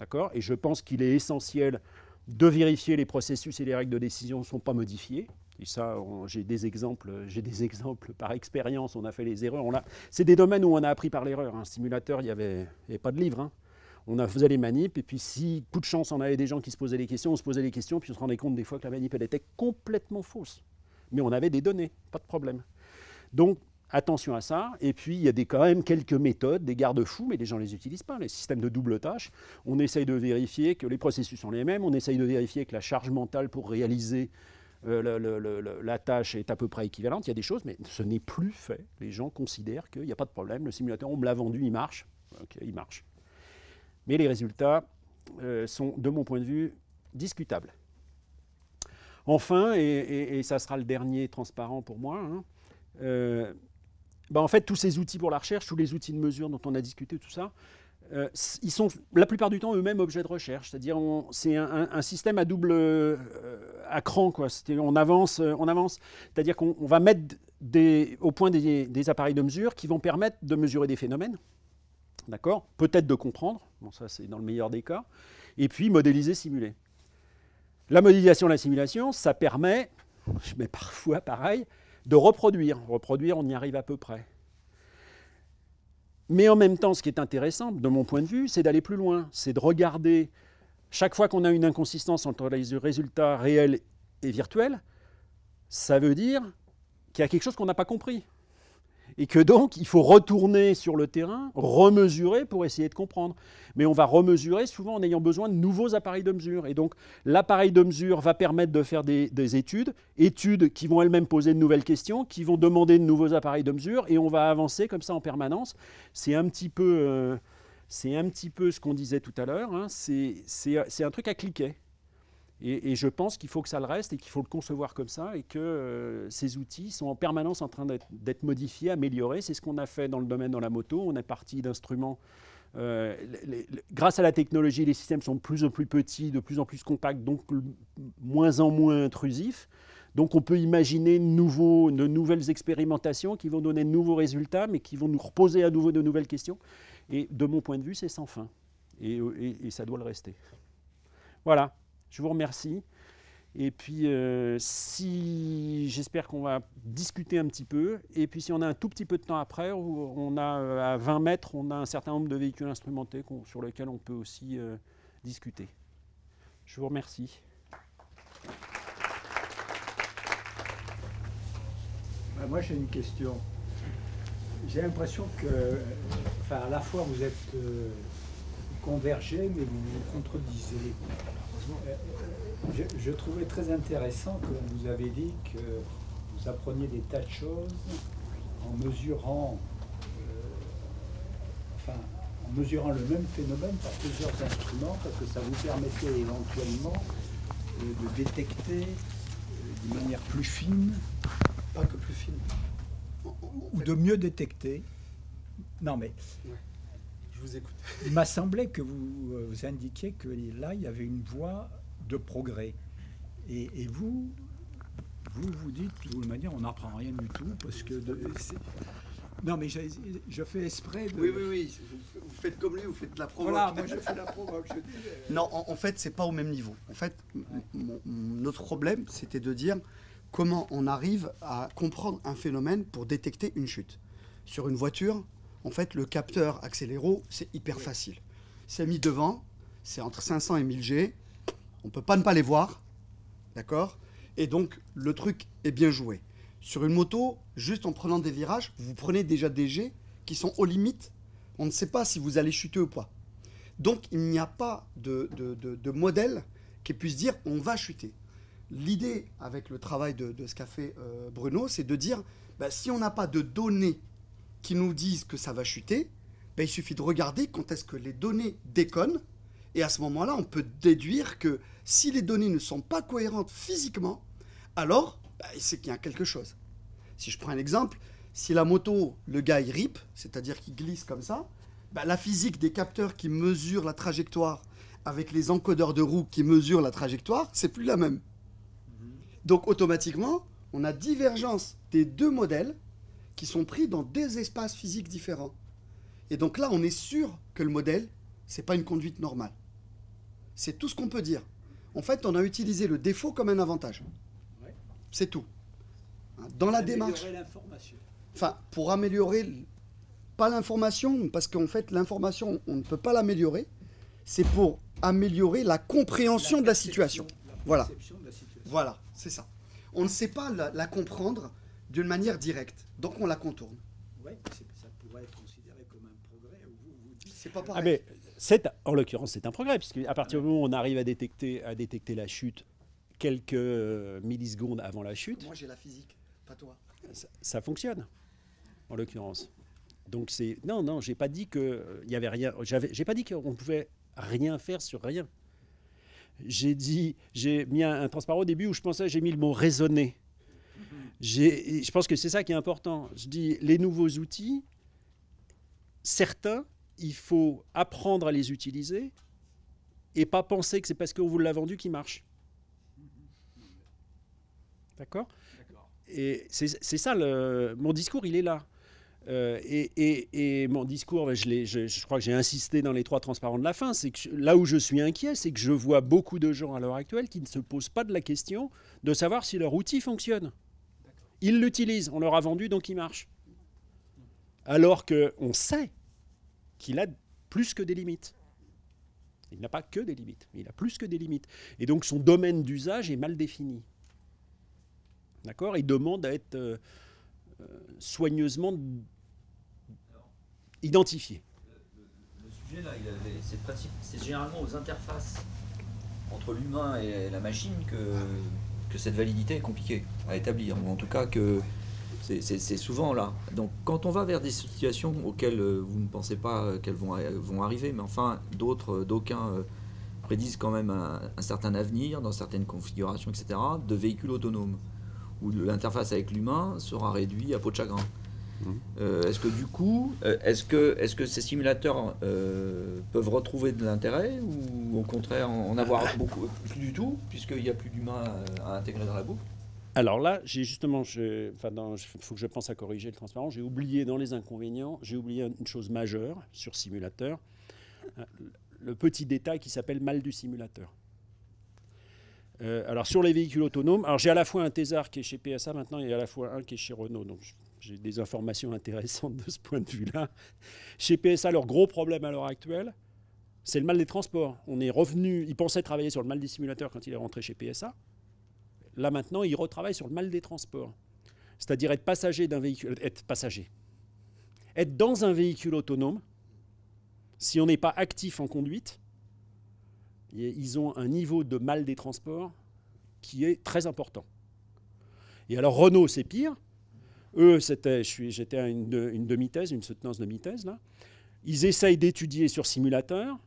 D'accord ? Et je pense qu'il est essentiel de vérifier les processus et les règles de décision ne sont pas modifiés. Et ça, j'ai des exemples, j'ai des exemples par expérience, on a fait les erreurs. C'est des domaines où on a appris par l'erreur. Un simulateur, il n'y avait, avait pas de livre. Hein. On a, faisait les manips, et puis si, coup de chance, on avait des gens qui se posaient des questions, on se posait des questions, puis on se rendait compte des fois que la manip, elle était complètement fausse. Mais on avait des données, pas de problème. Donc, attention à ça. Et puis, il y a des, quand même quelques méthodes, des garde-fous, mais les gens ne les utilisent pas. Les systèmes de double tâche, on essaye de vérifier que les processus sont les mêmes, on essaye de vérifier que la charge mentale pour réaliser Euh, le, le, le, la tâche est à peu près équivalente. Il y a des choses, mais ce n'est plus fait. Les gens considèrent qu'il n'y a pas de problème. Le simulateur, on me l'a vendu, il marche. Ok, il marche. Mais les résultats euh, sont, de mon point de vue, discutables. Enfin, et, et, et ça sera le dernier transparent pour moi, hein, euh, bah en fait, tous ces outils pour la recherche, tous les outils de mesure dont on a discuté, tout ça, Euh, ils sont la plupart du temps eux-mêmes objets de recherche, c'est-à-dire c'est un, un, un système à double euh, à cran, quoi. On avance, on avance, c'est-à-dire qu'on va mettre des, au point des, des appareils de mesure qui vont permettre de mesurer des phénomènes, d'accord, peut-être de comprendre, bon ça c'est dans le meilleur des cas, et puis modéliser, simuler. La modélisation, la simulation, ça permet, je mets parfois pareil, de reproduire, reproduire, on y arrive à peu près. Mais en même temps, ce qui est intéressant, de mon point de vue, c'est d'aller plus loin. C'est de regarder, chaque fois qu'on a une inconsistance entre les résultats réels et virtuels, ça veut dire qu'il y a quelque chose qu'on n'a pas compris. Et que donc, il faut retourner sur le terrain, remesurer pour essayer de comprendre. Mais on va remesurer souvent en ayant besoin de nouveaux appareils de mesure. Et donc, l'appareil de mesure va permettre de faire des, des études, études qui vont elles-mêmes poser de nouvelles questions, qui vont demander de nouveaux appareils de mesure, et on va avancer comme ça en permanence. C'est un petit peu, euh, c'est un petit peu ce qu'on disait tout à l'heure, hein. C'est, c'est, c'est un truc à cliquer. Et, et je pense qu'il faut que ça le reste et qu'il faut le concevoir comme ça et que euh, ces outils sont en permanence en train d'être modifiés, améliorés. C'est ce qu'on a fait dans le domaine dans la moto. On est parti d'instruments. Euh, grâce à la technologie, les systèmes sont de plus en plus petits, de plus en plus compacts, donc le, moins en moins intrusifs. Donc on peut imaginer nouveau, de nouvelles expérimentations qui vont donner de nouveaux résultats, mais qui vont nous reposer à nouveau de nouvelles questions. Et de mon point de vue, c'est sans fin. Et, et, et ça doit le rester. Voilà. Je vous remercie. Et puis, euh, si j'espère qu'on va discuter un petit peu. Et puis, si on a un tout petit peu de temps après, on a à vingt mètres, on a un certain nombre de véhicules instrumentés sur lesquels on peut aussi euh, discuter. Je vous remercie. Bah moi, j'ai une question. J'ai l'impression que, enfin, à la fois, vous êtes euh, convergés, mais vous vous contredisez. Je, je trouvais très intéressant que vous avez dit que vous appreniez des tas de choses en mesurant, euh, enfin, en mesurant le même phénomène par plusieurs instruments, parce que ça vous permettait éventuellement euh, de détecter euh, d'une manière plus fine, pas que plus fine, ou de mieux détecter. Non mais... Ouais. Vous écoute. Il m'a semblé que vous, euh, vous indiquiez que là, il y avait une voie de progrès. Et, et vous, vous vous dites, de toute manière, on n'apprend rien du tout, parce que... De, non, mais je, je fais esprit de... Oui, oui, oui, vous, vous faites comme lui, vous faites la provoque. Voilà, moi je fais la provoque. Je dis, euh... Non, en, en fait, c'est pas au même niveau. En fait, ouais. Notre problème, c'était de dire comment on arrive à comprendre un phénomène pour détecter une chute. Sur une voiture... En fait, le capteur accéléro, c'est hyper facile. C'est mis devant, c'est entre cinq cents et mille G. On ne peut pas ne pas les voir, d'accord? Et donc, le truc est bien joué. Sur une moto, juste en prenant des virages, vous prenez déjà des G qui sont aux limites. On ne sait pas si vous allez chuter ou pas. Donc, il n'y a pas de, de, de, de modèle qui puisse dire « on va chuter ». L'idée, avec le travail de, de ce qu'a fait euh, Bruno, c'est de dire bah, « si on n'a pas de données » qui nous disent que ça va chuter, ben il suffit de regarder quand est-ce que les données déconnent. Et à ce moment-là, on peut déduire que si les données ne sont pas cohérentes physiquement, alors ben c'est qu'il y a quelque chose. Si je prends un exemple, si la moto, le gars, il rip, c'est-à-dire qu'il glisse comme ça, ben la physique des capteurs qui mesurent la trajectoire avec les encodeurs de roues qui mesurent la trajectoire, c'est plus la même. Donc automatiquement, on a divergence des deux modèles qui sont pris dans des espaces physiques différents. Et donc là, on est sûr que le modèle, c'est pas une conduite normale. C'est tout ce qu'on peut dire. En fait, on a utilisé le défaut comme un avantage. Ouais. C'est tout. Dans la démarche. Enfin, pour améliorer, pas l'information, parce qu'en fait, l'information, on ne peut pas l'améliorer. C'est pour améliorer la compréhension la de la situation. La voilà. De la situation. Voilà, c'est ça. On ne sait pas la, la comprendre d'une manière directe, donc on la contourne. Oui, ça pourrait être considéré comme un progrès. C'est pas pareil. Ah mais en l'occurrence, c'est un progrès, puisque à partir du moment où on arrive à détecter, à détecter la chute quelques millisecondes avant la chute... Moi, j'ai la physique, pas toi. Ça, ça fonctionne, en l'occurrence. Donc c'est... Non, non, j'ai pas dit que il y avait rien... J'ai pas dit qu'on pouvait rien faire sur rien. J'ai dit... J'ai mis un, un transparent au début où je pensais... J'ai mis le mot « raisonner ». Je pense que c'est ça qui est important. Je dis, les nouveaux outils, certains, il faut apprendre à les utiliser et pas penser que c'est parce qu'on vous l'a vendu qu'ils marchent. D'accord ? Et c'est ça, le, mon discours, il est là. Euh, et, et, et mon discours, je, je, je crois que j'ai insisté dans les trois transparents de la fin, c'est que je, là où je suis inquiet, c'est que je vois beaucoup de gens à l'heure actuelle qui ne se posent pas de la question de savoir si leur outil fonctionne. Ils l'utilisent, on leur a vendu, donc il marche. Alors qu'on sait qu'il a plus que des limites. Il n'a pas que des limites, mais il a plus que des limites. Et donc son domaine d'usage est mal défini. D'accord ? Il demande à être euh, euh, soigneusement Alors, identifié. Le, le sujet, là, c'est généralement aux interfaces entre l'humain et la machine que... Que cette validité est compliquée à établir, ou en tout cas que c'est souvent là. Donc quand on va vers des situations auxquelles vous ne pensez pas qu'elles vont, vont arriver, mais enfin d'autres, d'aucuns prédisent quand même un, un certain avenir dans certaines configurations, et cetera, de véhicules autonomes, où l'interface avec l'humain sera réduite à peau de chagrin. Mmh. Euh, est-ce que du coup, est-ce que, est-ce que ces simulateurs euh, peuvent retrouver de l'intérêt ou au contraire en, en avoir beaucoup plus du tout puisqu'il n'y a plus d'humains à, à intégrer dans la boucle? Alors là, j'ai justement, il faut que je pense à corriger le transparent, j'ai oublié dans les inconvénients, j'ai oublié une chose majeure sur simulateur, le petit détail qui s'appelle mal du simulateur. Euh, alors sur les véhicules autonomes, alors j'ai à la fois un Thésard qui est chez P S A maintenant et à la fois un qui est chez Renault, donc je, j'ai des informations intéressantes de ce point de vue-là. Chez P S A, leur gros problème à l'heure actuelle, c'est le mal des transports. On est revenu, ils pensaient travailler sur le mal des simulateurs quand il est rentré chez P S A. Là, maintenant, ils retravaillent sur le mal des transports. C'est-à-dire être passager d'un véhicule, être passager, être dans un véhicule autonome, si on n'est pas actif en conduite, ils ont un niveau de mal des transports qui est très important. Et alors, Renault, c'est pire. Eux, j'étais à une, une demi-thèse, une soutenance demi-thèse, là. Ils essayent d'étudier sur simulateur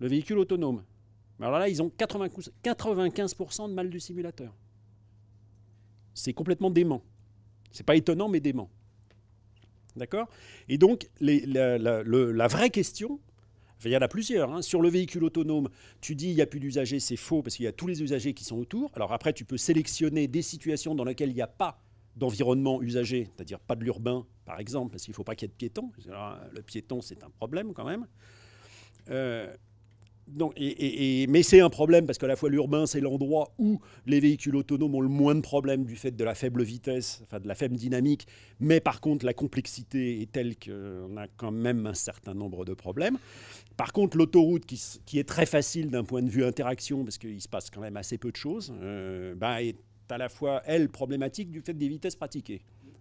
le véhicule autonome. Alors là, ils ont quatre-vingt-quinze pour cent de mal du simulateur. C'est complètement dément. C'est pas étonnant, mais dément. D'accord ? Et donc, les, la, la, la, la vraie question, enfin, il y en a plusieurs, hein. Sur le véhicule autonome, tu dis il n'y a plus d'usagers, c'est faux, parce qu'il y a tous les usagers qui sont autour. Alors après, tu peux sélectionner des situations dans lesquelles il n'y a pas d'environnement usagé, c'est-à-dire pas de l'urbain, par exemple, parce qu'il ne faut pas qu'il y ait de piétons. Alors, le piéton, c'est un problème quand même. Euh, donc, et, et, et, mais c'est un problème parce qu'à la fois l'urbain, c'est l'endroit où les véhicules autonomes ont le moins de problèmes du fait de la faible vitesse, enfin de la faible dynamique, mais par contre, la complexité est telle qu'on a quand même un certain nombre de problèmes. Par contre, l'autoroute, qui, qui est très facile d'un point de vue interaction, parce qu'il se passe quand même assez peu de choses, euh, bah, est à la fois, elle, problématique du fait des vitesses pratiquées.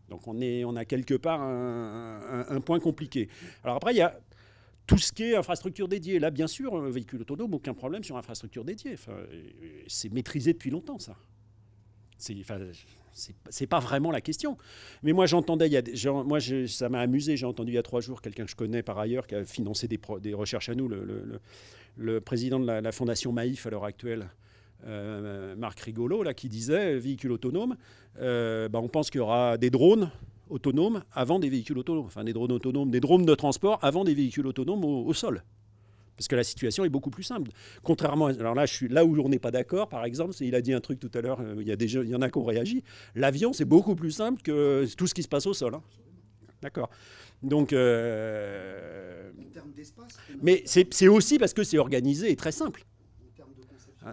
Donc on, est, on a quelque part un, un, un point compliqué. Alors après, il y a tout ce qui est infrastructure dédiée. Là, bien sûr, un véhicule autonome, aucun problème sur infrastructure dédiée. Enfin, c'est maîtrisé depuis longtemps, ça. C'est enfin, pas vraiment la question. Mais moi, j'entendais, il y a des, moi je, ça m'a amusé, j'ai entendu il y a trois jours quelqu'un que je connais par ailleurs qui a financé des, pro, des recherches à nous, le, le, le, le président de la, la fondation Maïf à l'heure actuelle, Euh, Marc Rigolo, là, qui disait, véhicule autonome, euh, bah, on pense qu'il y aura des drones autonomes avant des véhicules autonomes, enfin des drones autonomes, des drones de transport avant des véhicules autonomes au, au sol. Parce que la situation est beaucoup plus simple. Contrairement à... Alors là, je suis, là où on n'est pas d'accord, par exemple, il a dit un truc tout à l'heure, euh, il y a des jeux, il y en a qui ont réagi, l'avion, c'est beaucoup plus simple que tout ce qui se passe au sol. Hein. D'accord. Donc... Euh... En termes d'espace... Mais c'est aussi parce que c'est organisé et très simple.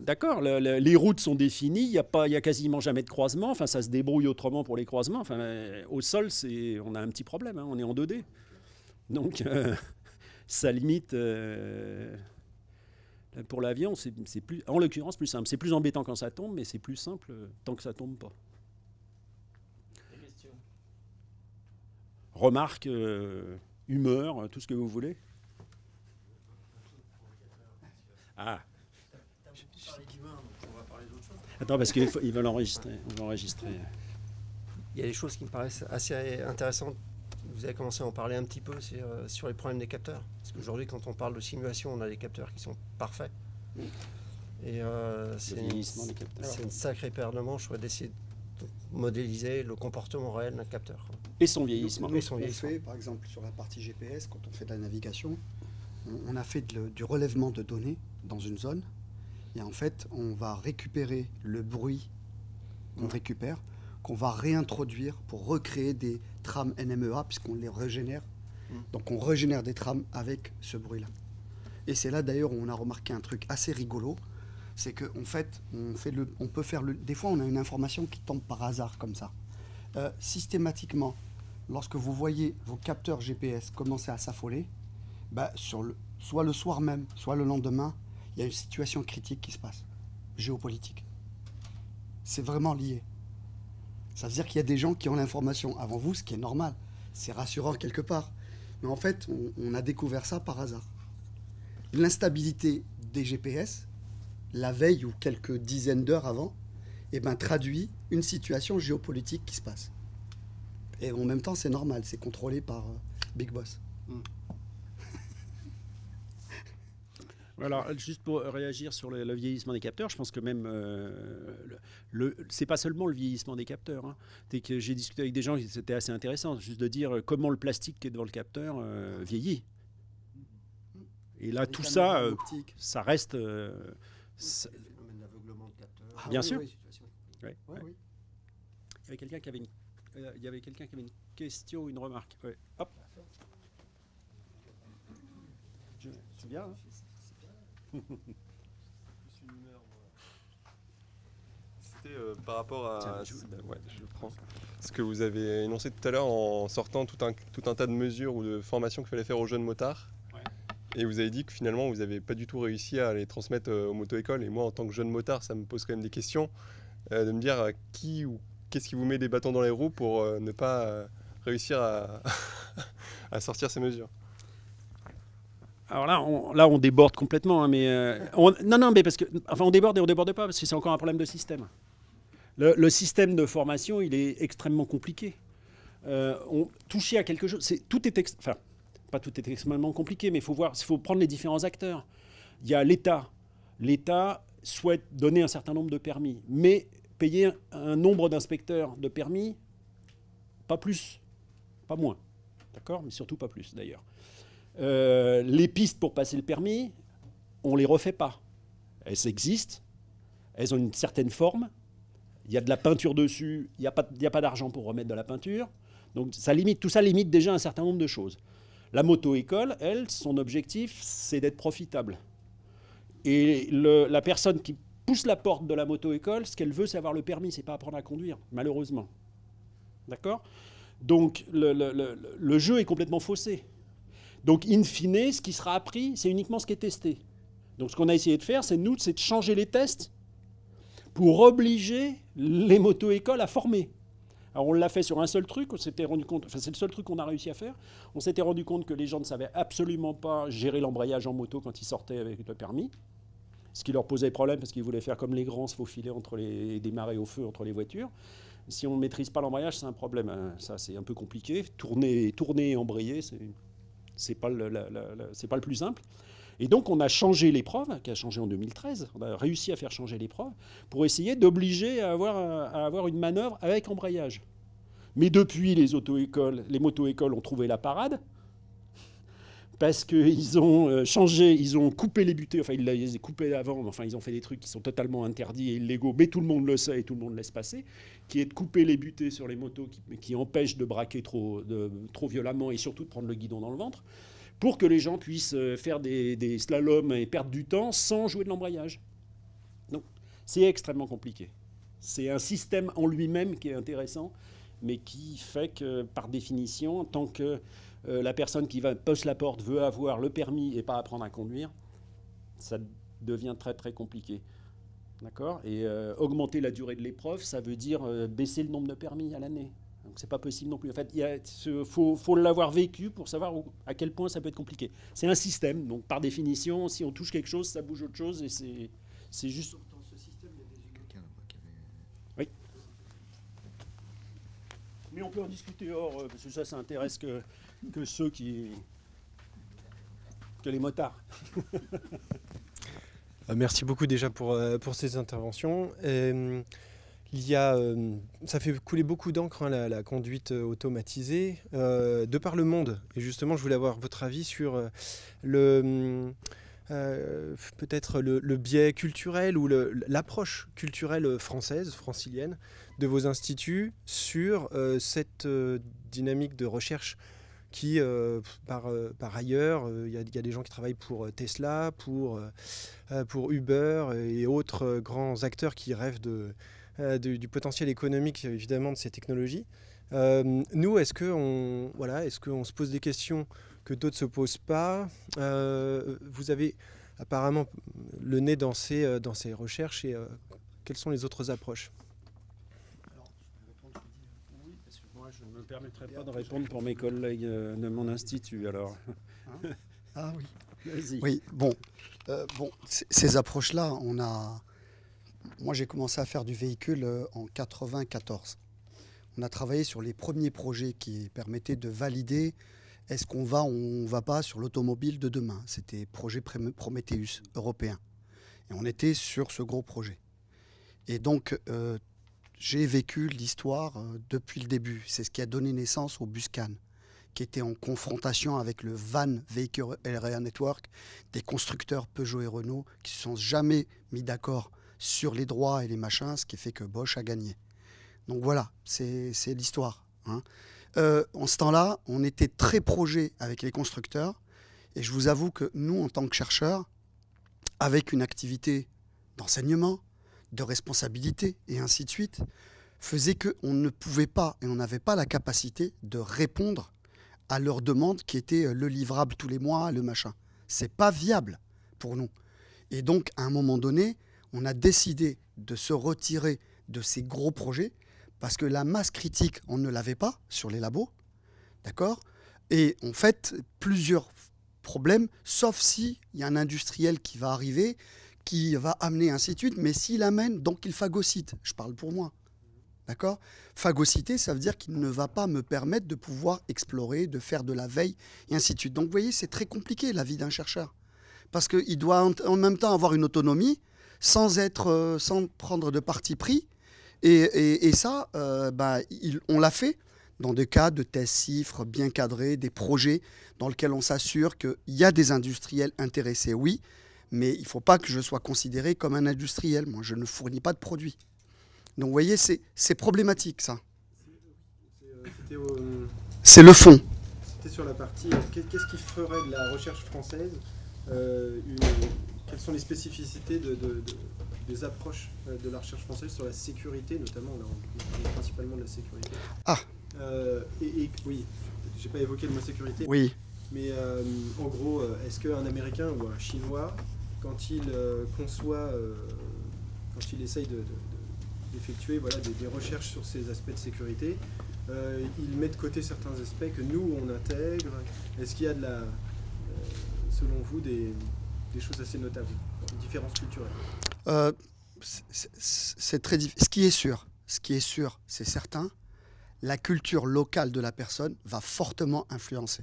D'accord, le, le, les routes sont définies, il n'y a, a quasiment jamais de croisement, enfin, ça se débrouille autrement pour les croisements. Enfin, au sol, on a un petit problème, hein, on est en deux D. Donc, euh, ça limite... Euh, pour l'avion, c'est plus, en l'occurrence, plus simple. C'est plus embêtant quand ça tombe, mais c'est plus simple tant que ça ne tombe pas. Des questions ? Remarques, euh, humeur, tout ce que vous voulez. Ah. Attends, parce qu'ils veulent enregistrer. On va enregistrer. Il y a des choses qui me paraissent assez intéressantes. Vous avez commencé à en parler un petit peu sur, sur les problèmes des capteurs. Parce qu'aujourd'hui, quand on parle de simulation, on a des capteurs qui sont parfaits. Et euh, c'est une, une sacrée paire de manches d'essayer de modéliser le comportement réel d'un capteur. Et son vieillissement. Donc, et son on vieillissement. Fait, par exemple, sur la partie G P S, quand on fait de la navigation, on, on a fait de, du relèvement de données dans une zone. Et en fait, on va récupérer le bruit qu'on récupère, qu'on va réintroduire pour recréer des trames N M E A, puisqu'on les régénère. Mm. Donc on régénère des trames avec ce bruit-là. Et c'est là d'ailleurs où on a remarqué un truc assez rigolo, c'est qu'en fait, on, fait le, on peut faire... Le, des fois, on a une information qui tombe par hasard comme ça. Euh, systématiquement, lorsque vous voyez vos capteurs G P S commencer à s'affoler, bah, sur le, soit le soir même, soit le lendemain, il y a une situation critique qui se passe, géopolitique. C'est vraiment lié. Ça veut dire qu'il y a des gens qui ont l'information avant vous, ce qui est normal. C'est rassurant quelque part. Mais en fait, on, on a découvert ça par hasard. L'instabilité des G P S, la veille ou quelques dizaines d'heures avant, eh ben, traduit une situation géopolitique qui se passe. Et en même temps, c'est normal. C'est contrôlé par euh, Big Boss. Mm. Alors, juste pour réagir sur le, le vieillissement des capteurs, je pense que même, euh, le, le, c'est pas seulement le vieillissement des capteurs. Hein. C'est que j'ai discuté avec des gens, c'était assez intéressant, juste de dire comment le plastique qui est devant le capteur euh, vieillit. Et là, tout ça, euh, ça reste... Euh, ça... Bien sûr. Ouais, ouais. Ouais. Il y avait quelqu'un qui avait une, euh, il y avait quelqu'un qui avait une question, une remarque. Ouais. Hop. Je, c'est bien, hein. C'était euh, par rapport à Tiens, je, ouais, je prends. ce que vous avez énoncé tout à l'heure en sortant tout un, tout un tas de mesures ou de formations qu'il fallait faire aux jeunes motards. Ouais. Et vous avez dit que finalement, vous n'avez pas du tout réussi à les transmettre euh, aux moto-écoles. Et moi, en tant que jeune motard, ça me pose quand même des questions euh, de me dire euh, qui ou qu'est-ce qui vous met des bâtons dans les roues pour euh, ne pas euh, réussir à, à sortir ces mesures. Alors là, on, là, on déborde complètement, hein, mais euh, on, non, non, mais parce que, enfin, on déborde et on déborde pas parce que c'est encore un problème de système. Le, le système de formation, il est extrêmement compliqué. Euh, on touchait à quelque chose, c'est tout est, ex, enfin, pas tout est extrêmement compliqué, mais il faut voir, il faut prendre les différents acteurs. Il y a l'État. L'État souhaite donner un certain nombre de permis, mais payer un, un nombre d'inspecteurs de permis, pas plus, pas moins, d'accord, mais surtout pas plus d'ailleurs. Euh, les pistes pour passer le permis, on ne les refait pas. Elles existent, elles ont une certaine forme, il y a de la peinture dessus, il n'y a pas, pas d'argent pour remettre de la peinture. Donc ça limite, tout ça limite déjà un certain nombre de choses. La moto-école, elle, son objectif, c'est d'être profitable. Et le, la personne qui pousse la porte de la moto-école, ce qu'elle veut, c'est avoir le permis, c'est pas apprendre à conduire, malheureusement. D'accord? Donc le, le, le, le jeu est complètement faussé. Donc, in fine, ce qui sera appris, c'est uniquement ce qui est testé. Donc, ce qu'on a essayé de faire, c'est nous, c'est de changer les tests pour obliger les moto-écoles à former. Alors, on l'a fait sur un seul truc, on s'était rendu compte, enfin, c'est le seul truc qu'on a réussi à faire. On s'était rendu compte que les gens ne savaient absolument pas gérer l'embrayage en moto quand ils sortaient avec le permis, ce qui leur posait problème parce qu'ils voulaient faire comme les grands, se faufiler entre les, et démarrer au feu entre les voitures. Si on ne maîtrise pas l'embrayage, c'est un problème. Ça, c'est un peu compliqué. Tourner, tourner et embrayer, c'est... C'est pas le, la, la, la, c'est pas le plus simple. Et donc, on a changé l'épreuve, qui a changé en deux mille treize. On a réussi à faire changer l'épreuve pour essayer d'obliger à avoir, à avoir une manœuvre avec embrayage. Mais depuis, les auto-écoles, les moto-écoles ont trouvé la parade parce qu'ils ont changé, ils ont coupé les butées. Enfin, ils les coupaient avant, mais enfin, ils ont fait des trucs qui sont totalement interdits et illégaux, mais tout le monde le sait et tout le monde laisse passer, qui est de couper les butées sur les motos qui, qui empêchent de braquer trop, de, trop violemment et surtout de prendre le guidon dans le ventre, pour que les gens puissent faire des, des slaloms et perdre du temps sans jouer de l'embrayage. Non, c'est extrêmement compliqué. C'est un système en lui-même qui est intéressant, mais qui fait que, par définition, tant que euh, la personne qui va poste la porte veut avoir le permis et pas apprendre à conduire, ça devient très, très compliqué. D'accord ? Et euh, augmenter la durée de l'épreuve, ça veut dire euh, baisser le nombre de permis à l'année. Donc, c'est pas possible non plus. En fait, il faut, faut l'avoir vécu pour savoir où, à quel point ça peut être compliqué. C'est un système. Donc, par définition, si on touche quelque chose, ça bouge autre chose. Et c'est juste... Dans ce système, il y a des humains. Oui. Mais on peut en discuter hors, parce que ça, ça intéresse que, que ceux qui... que les motards. Merci beaucoup déjà pour, pour ces interventions. Et, il y a, ça fait couler beaucoup d'encre, hein, la, la conduite automatisée, euh, de par le monde. Et justement, je voulais avoir votre avis sur le, euh, peut-être le, le biais culturel ou l'approche culturelle française, francilienne, de vos instituts sur euh, cette euh, dynamique de recherche qui, euh, par, euh, par ailleurs, il euh, y, y a des gens qui travaillent pour Tesla, pour, euh, pour Uber et autres euh, grands acteurs qui rêvent de... Du, du potentiel économique, évidemment, de ces technologies. Euh, nous, est-ce qu'on voilà, est-ce qu'on se pose des questions que d'autres ne se posent pas? euh, Vous avez apparemment le nez dans ces, dans ces recherches, et euh, quelles sont les autres approches? Alors, je vais répondre, oui, parce que moi, je ne me permettrai pas de répondre pour mes collègues de mon institut, alors. Hein? Ah oui. Vas-y. Oui, bon. Euh, bon, ces approches-là, on a... Moi, j'ai commencé à faire du véhicule en quatre-vingt-quatorze. On a travaillé sur les premiers projets qui permettaient de valider est-ce qu'on va ou on ne va pas sur l'automobile de demain. C'était projet Prometheus européen. Et on était sur ce gros projet. Et donc, euh, j'ai vécu l'histoire euh, depuis le début. C'est ce qui a donné naissance au Buscan, qui était en confrontation avec le van Vehicle Area Network des constructeurs Peugeot et Renault qui ne se sont jamais mis d'accord sur les droits et les machins, ce qui fait que Bosch a gagné. Donc voilà, c'est l'histoire, hein. Euh, en ce temps-là, on était très projet avec les constructeurs, et je vous avoue que nous, en tant que chercheurs, avec une activité d'enseignement, de responsabilité, et ainsi de suite, faisait qu'on ne pouvait pas, et on n'avait pas la capacité de répondre à leurs demandes qui étaient le livrable tous les mois, le machin. C'est pas viable pour nous. Et donc, à un moment donné, on a décidé de se retirer de ces gros projets parce que la masse critique, on ne l'avait pas sur les labos, d'accord? Et en fait, plusieurs problèmes, sauf s'il y a un industriel qui va arriver, qui va amener, ainsi de suite, mais s'il amène, donc il phagocyte. Je parle pour moi, d'accord? Phagocyter, ça veut dire qu'il ne va pas me permettre de pouvoir explorer, de faire de la veille, et ainsi de suite. Donc, vous voyez, c'est très compliqué, la vie d'un chercheur, parce qu'il doit en même temps avoir une autonomie, sans être, sans prendre de parti pris. Et, et, et ça, euh, bah, il, on l'a fait dans des cas de tests chiffres bien cadrés, des projets dans lesquels on s'assure qu'il y a des industriels intéressés, oui, mais il ne faut pas que je sois considéré comme un industriel. Moi, je ne fournis pas de produits. Donc, vous voyez, c'est problématique, ça. C'est le fond. C'était sur la partie, qu'est-ce qui ferait de la recherche française euh, une... Quelles sont les spécificités de, de, de, des approches de la recherche française sur la sécurité, notamment, là, on parle principalement de la sécurité. Ah. Euh, et, et oui, j'ai pas évoqué le mot sécurité. Oui. Mais euh, en gros, est-ce qu'un Américain ou un Chinois, quand il euh, conçoit, euh, quand il essaye de, de, de, d'effectuer voilà, des, des recherches sur ces aspects de sécurité, euh, il met de côté certains aspects que nous on intègre. Est-ce qu'il y a de la, euh, selon vous, des des choses assez notables, différences culturelles? euh, C'est très difficile. Ce qui est sûr, ce qui est sûr, c'est certain, la culture locale de la personne va fortement influencer.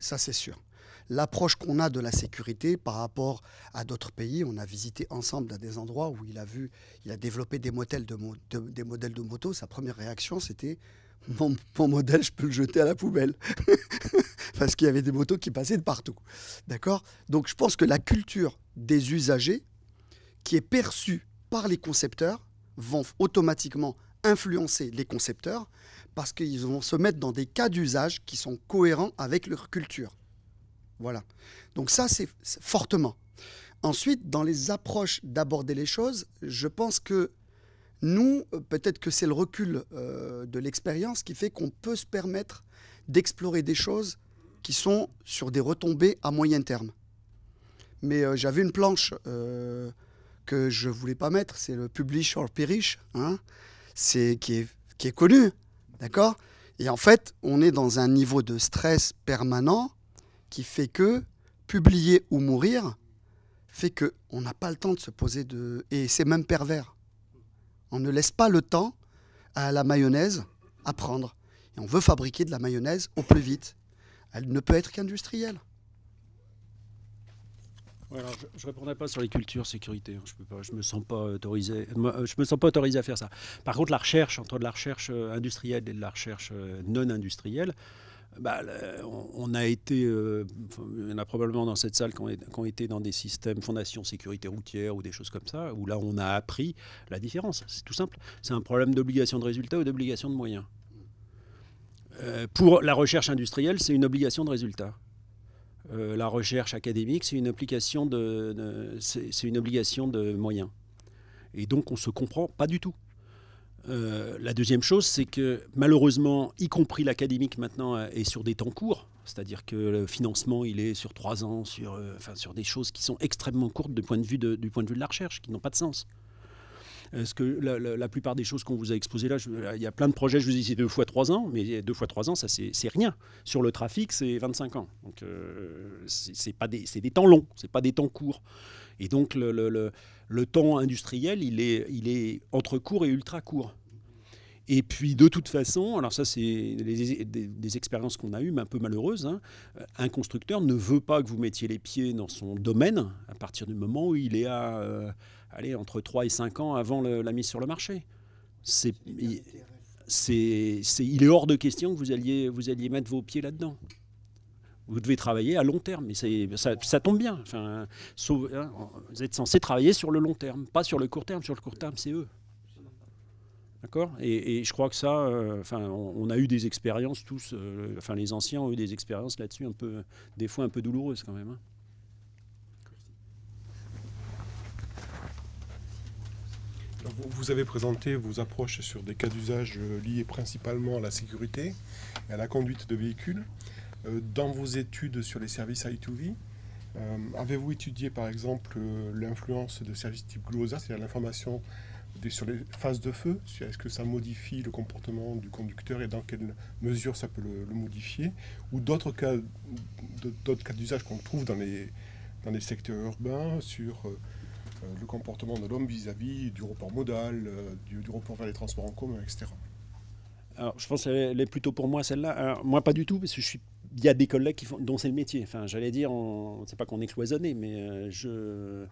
Ça, c'est sûr. L'approche qu'on a de la sécurité par rapport à d'autres pays, on a visité ensemble à des endroits où il a vu, il a développé des modèles de, mo de, des modèles de moto. Sa première réaction, c'était mon, mon modèle, je peux le jeter à la poubelle. Parce qu'il y avait des motos qui passaient de partout. D'accord? Donc, je pense que la culture des usagers, qui est perçue par les concepteurs, vont automatiquement influencer les concepteurs parce qu'ils vont se mettre dans des cas d'usage qui sont cohérents avec leur culture. Voilà. Donc ça, c'est fortement. Ensuite, dans les approches d'aborder les choses, je pense que nous, peut-être que c'est le recul euh, de l'expérience qui fait qu'on peut se permettre d'explorer des choses qui sont sur des retombées à moyen terme. Mais euh, j'avais une planche euh, que je ne voulais pas mettre, c'est le Publish or Perish, hein, c'est, qui est, qui est connu, d'accord ? Et en fait, on est dans un niveau de stress permanent qui fait que publier ou mourir fait qu'on n'a pas le temps de se poser de... Et c'est même pervers. On ne laisse pas le temps à la mayonnaise à prendre. Et on veut fabriquer de la mayonnaise au plus vite. Elle ne peut être qu'industrielle. Ouais, alors je, je répondrai pas sur les cultures sécurité. Je peux pas, je me sens pas autorisé. Je me sens pas autorisé à faire ça. Par contre, la recherche, entre de la recherche industrielle et de la recherche non industrielle, bah, on a été, euh, il y en a probablement dans cette salle qui ont été dans des systèmes fondation sécurité routière ou des choses comme ça, où là on a appris la différence. C'est tout simple. C'est un problème d'obligation de résultat ou d'obligation de moyens. Euh, pour la recherche industrielle, c'est une obligation de résultat. Euh, la recherche académique, c'est une, de, de, c'est une obligation de moyens. Et donc on se comprend pas du tout. Euh, la deuxième chose, c'est que malheureusement, y compris l'académique maintenant, est sur des temps courts. C'est-à-dire que le financement, il est sur trois ans, sur, euh, enfin, sur des choses qui sont extrêmement courtes du point de vue de, du point de, vue de la recherche, qui n'ont pas de sens. Parce que la, la, la plupart des choses qu'on vous a exposées là, je, il y a plein de projets, je vous dis c'est deux fois trois ans, mais deux fois trois ans, ça c'est rien. Sur le trafic, c'est vingt-cinq ans. Donc euh, c'est des, des temps longs, c'est pas des temps courts. Et donc le, le, le, le temps industriel, il est, il est entre court et ultra court. Et puis de toute façon, alors ça c'est des expériences qu'on a eues, mais un peu malheureuses, hein. Un constructeur ne veut pas que vous mettiez les pieds dans son domaine à partir du moment où il est à... Euh, Allez, entre trois et cinq ans avant le, la mise sur le marché. C'est, il, c'est, c'est, il est hors de question que vous alliez, vous alliez mettre vos pieds là-dedans. Vous devez travailler à long terme, mais c'est, ça, ça tombe bien. Enfin, sauf, hein, vous êtes censé travailler sur le long terme, pas sur le court terme. Sur le court terme, c'est eux. D'accord ? et, et je crois que ça, euh, enfin, on, on a eu des expériences tous, euh, enfin les anciens ont eu des expériences là-dessus, un peu, des fois un peu douloureuses quand même. Hein. Vous avez présenté vos approches sur des cas d'usage liés principalement à la sécurité et à la conduite de véhicules. Dans vos études sur les services I deux V, avez-vous étudié par exemple l'influence de services type GLOSA, c'est-à-dire l'information sur les phases de feu? Est-ce que ça modifie le comportement du conducteur et dans quelle mesure ça peut le, le modifier? Ou d'autres cas d'usage qu'on trouve dans les, dans les secteurs urbains sur... le comportement de l'homme vis-à-vis du report modal, du, du report vers les transports en commun, et cetera. Alors, je pense qu'elle est plutôt pour moi celle-là. Moi, pas du tout, parce que je suis. Il y a des collègues qui font, dont c'est le métier. Enfin, j'allais dire, on, c'est pas qu'on est cloisonné, mais je,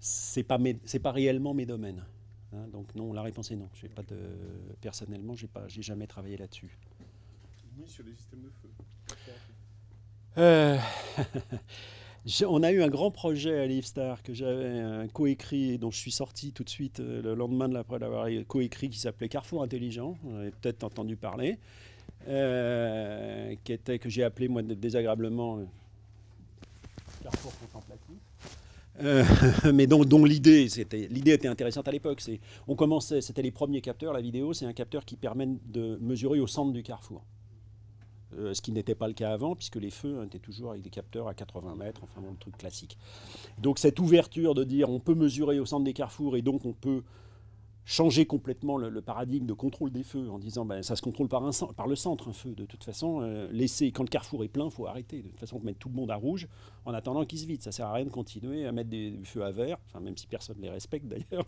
c'est pas mes, c'est pas réellement mes domaines. Hein, donc non, la réponse est non. J'ai pas de, personnellement, j'ai pas, j'ai jamais travaillé là-dessus. Ni sur les systèmes de feu. Euh... On a eu un grand projet à LiveStar que j'avais coécrit et dont je suis sorti tout de suite le lendemain de l'après d'avoir coécrit, qui s'appelait Carrefour intelligent, vous avez peut-être entendu parler, euh, qui était, que j'ai appelé moi désagréablement euh, Carrefour contemplatif. Euh, mais donc, dont l'idée était, l'idée était intéressante à l'époque. On commençait, c'était les premiers capteurs, la vidéo, c'est un capteur qui permet de mesurer au centre du carrefour. Euh, ce qui n'était pas le cas avant, puisque les feux étaient toujours avec des capteurs à quatre-vingts mètres, enfin bon, le truc classique. Donc cette ouverture de dire on peut mesurer au centre des carrefours et donc on peut changer complètement le, le paradigme de contrôle des feux en disant ben, ça se contrôle par, un, par le centre un feu, de toute façon, euh, laisser, quand le carrefour est plein, il faut arrêter, de toute façon mettre tout le monde à rouge en attendant qu'il se vide, ça ne sert à rien de continuer à mettre des, des feux à vert, enfin, même si personne ne les respecte d'ailleurs.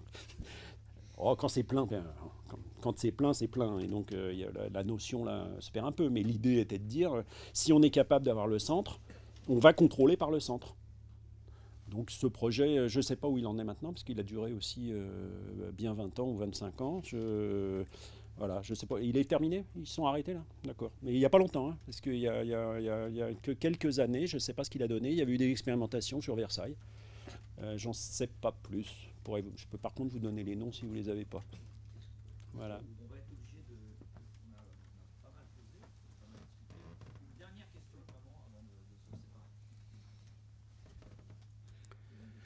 Oh, quand c'est plein, ben, quand, quand c'est plein, c'est plein. Et donc, euh, y a la, la notion là, se perd un peu. Mais l'idée était de dire, euh, si on est capable d'avoir le centre, on va contrôler par le centre. Donc, ce projet, je ne sais pas où il en est maintenant, parce qu'il a duré aussi euh, bien vingt ans ou vingt-cinq ans. Je, euh, voilà, je sais pas. Il est terminé? Ils sont arrêtés là? D'accord. Mais il n'y a pas longtemps, hein, parce qu'il y, y, y, y a que quelques années, je ne sais pas ce qu'il a donné. Il y avait eu des expérimentations sur Versailles. Euh, J'en sais pas plus. Pour, je peux par contre vous donner les noms si vous ne les avez pas. Voilà. On va être obligé de. On a, on a pas mal posé, pas mal discuté. Une dernière question avant, avant de, de se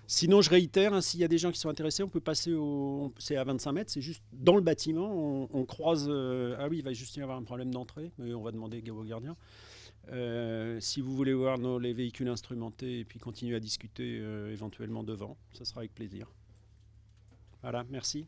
séparer. Sinon, je réitère, hein, s'il y a des gens qui sont intéressés, on peut passer au... C'est à vingt-cinq mètres, c'est juste dans le bâtiment. On, on croise... Euh, ah oui, il va juste y avoir un problème d'entrée, mais on va demander au gardien. Euh, si vous voulez voir nos, les véhicules instrumentés et puis continuer à discuter euh, éventuellement devant, ça sera avec plaisir. Voilà, merci.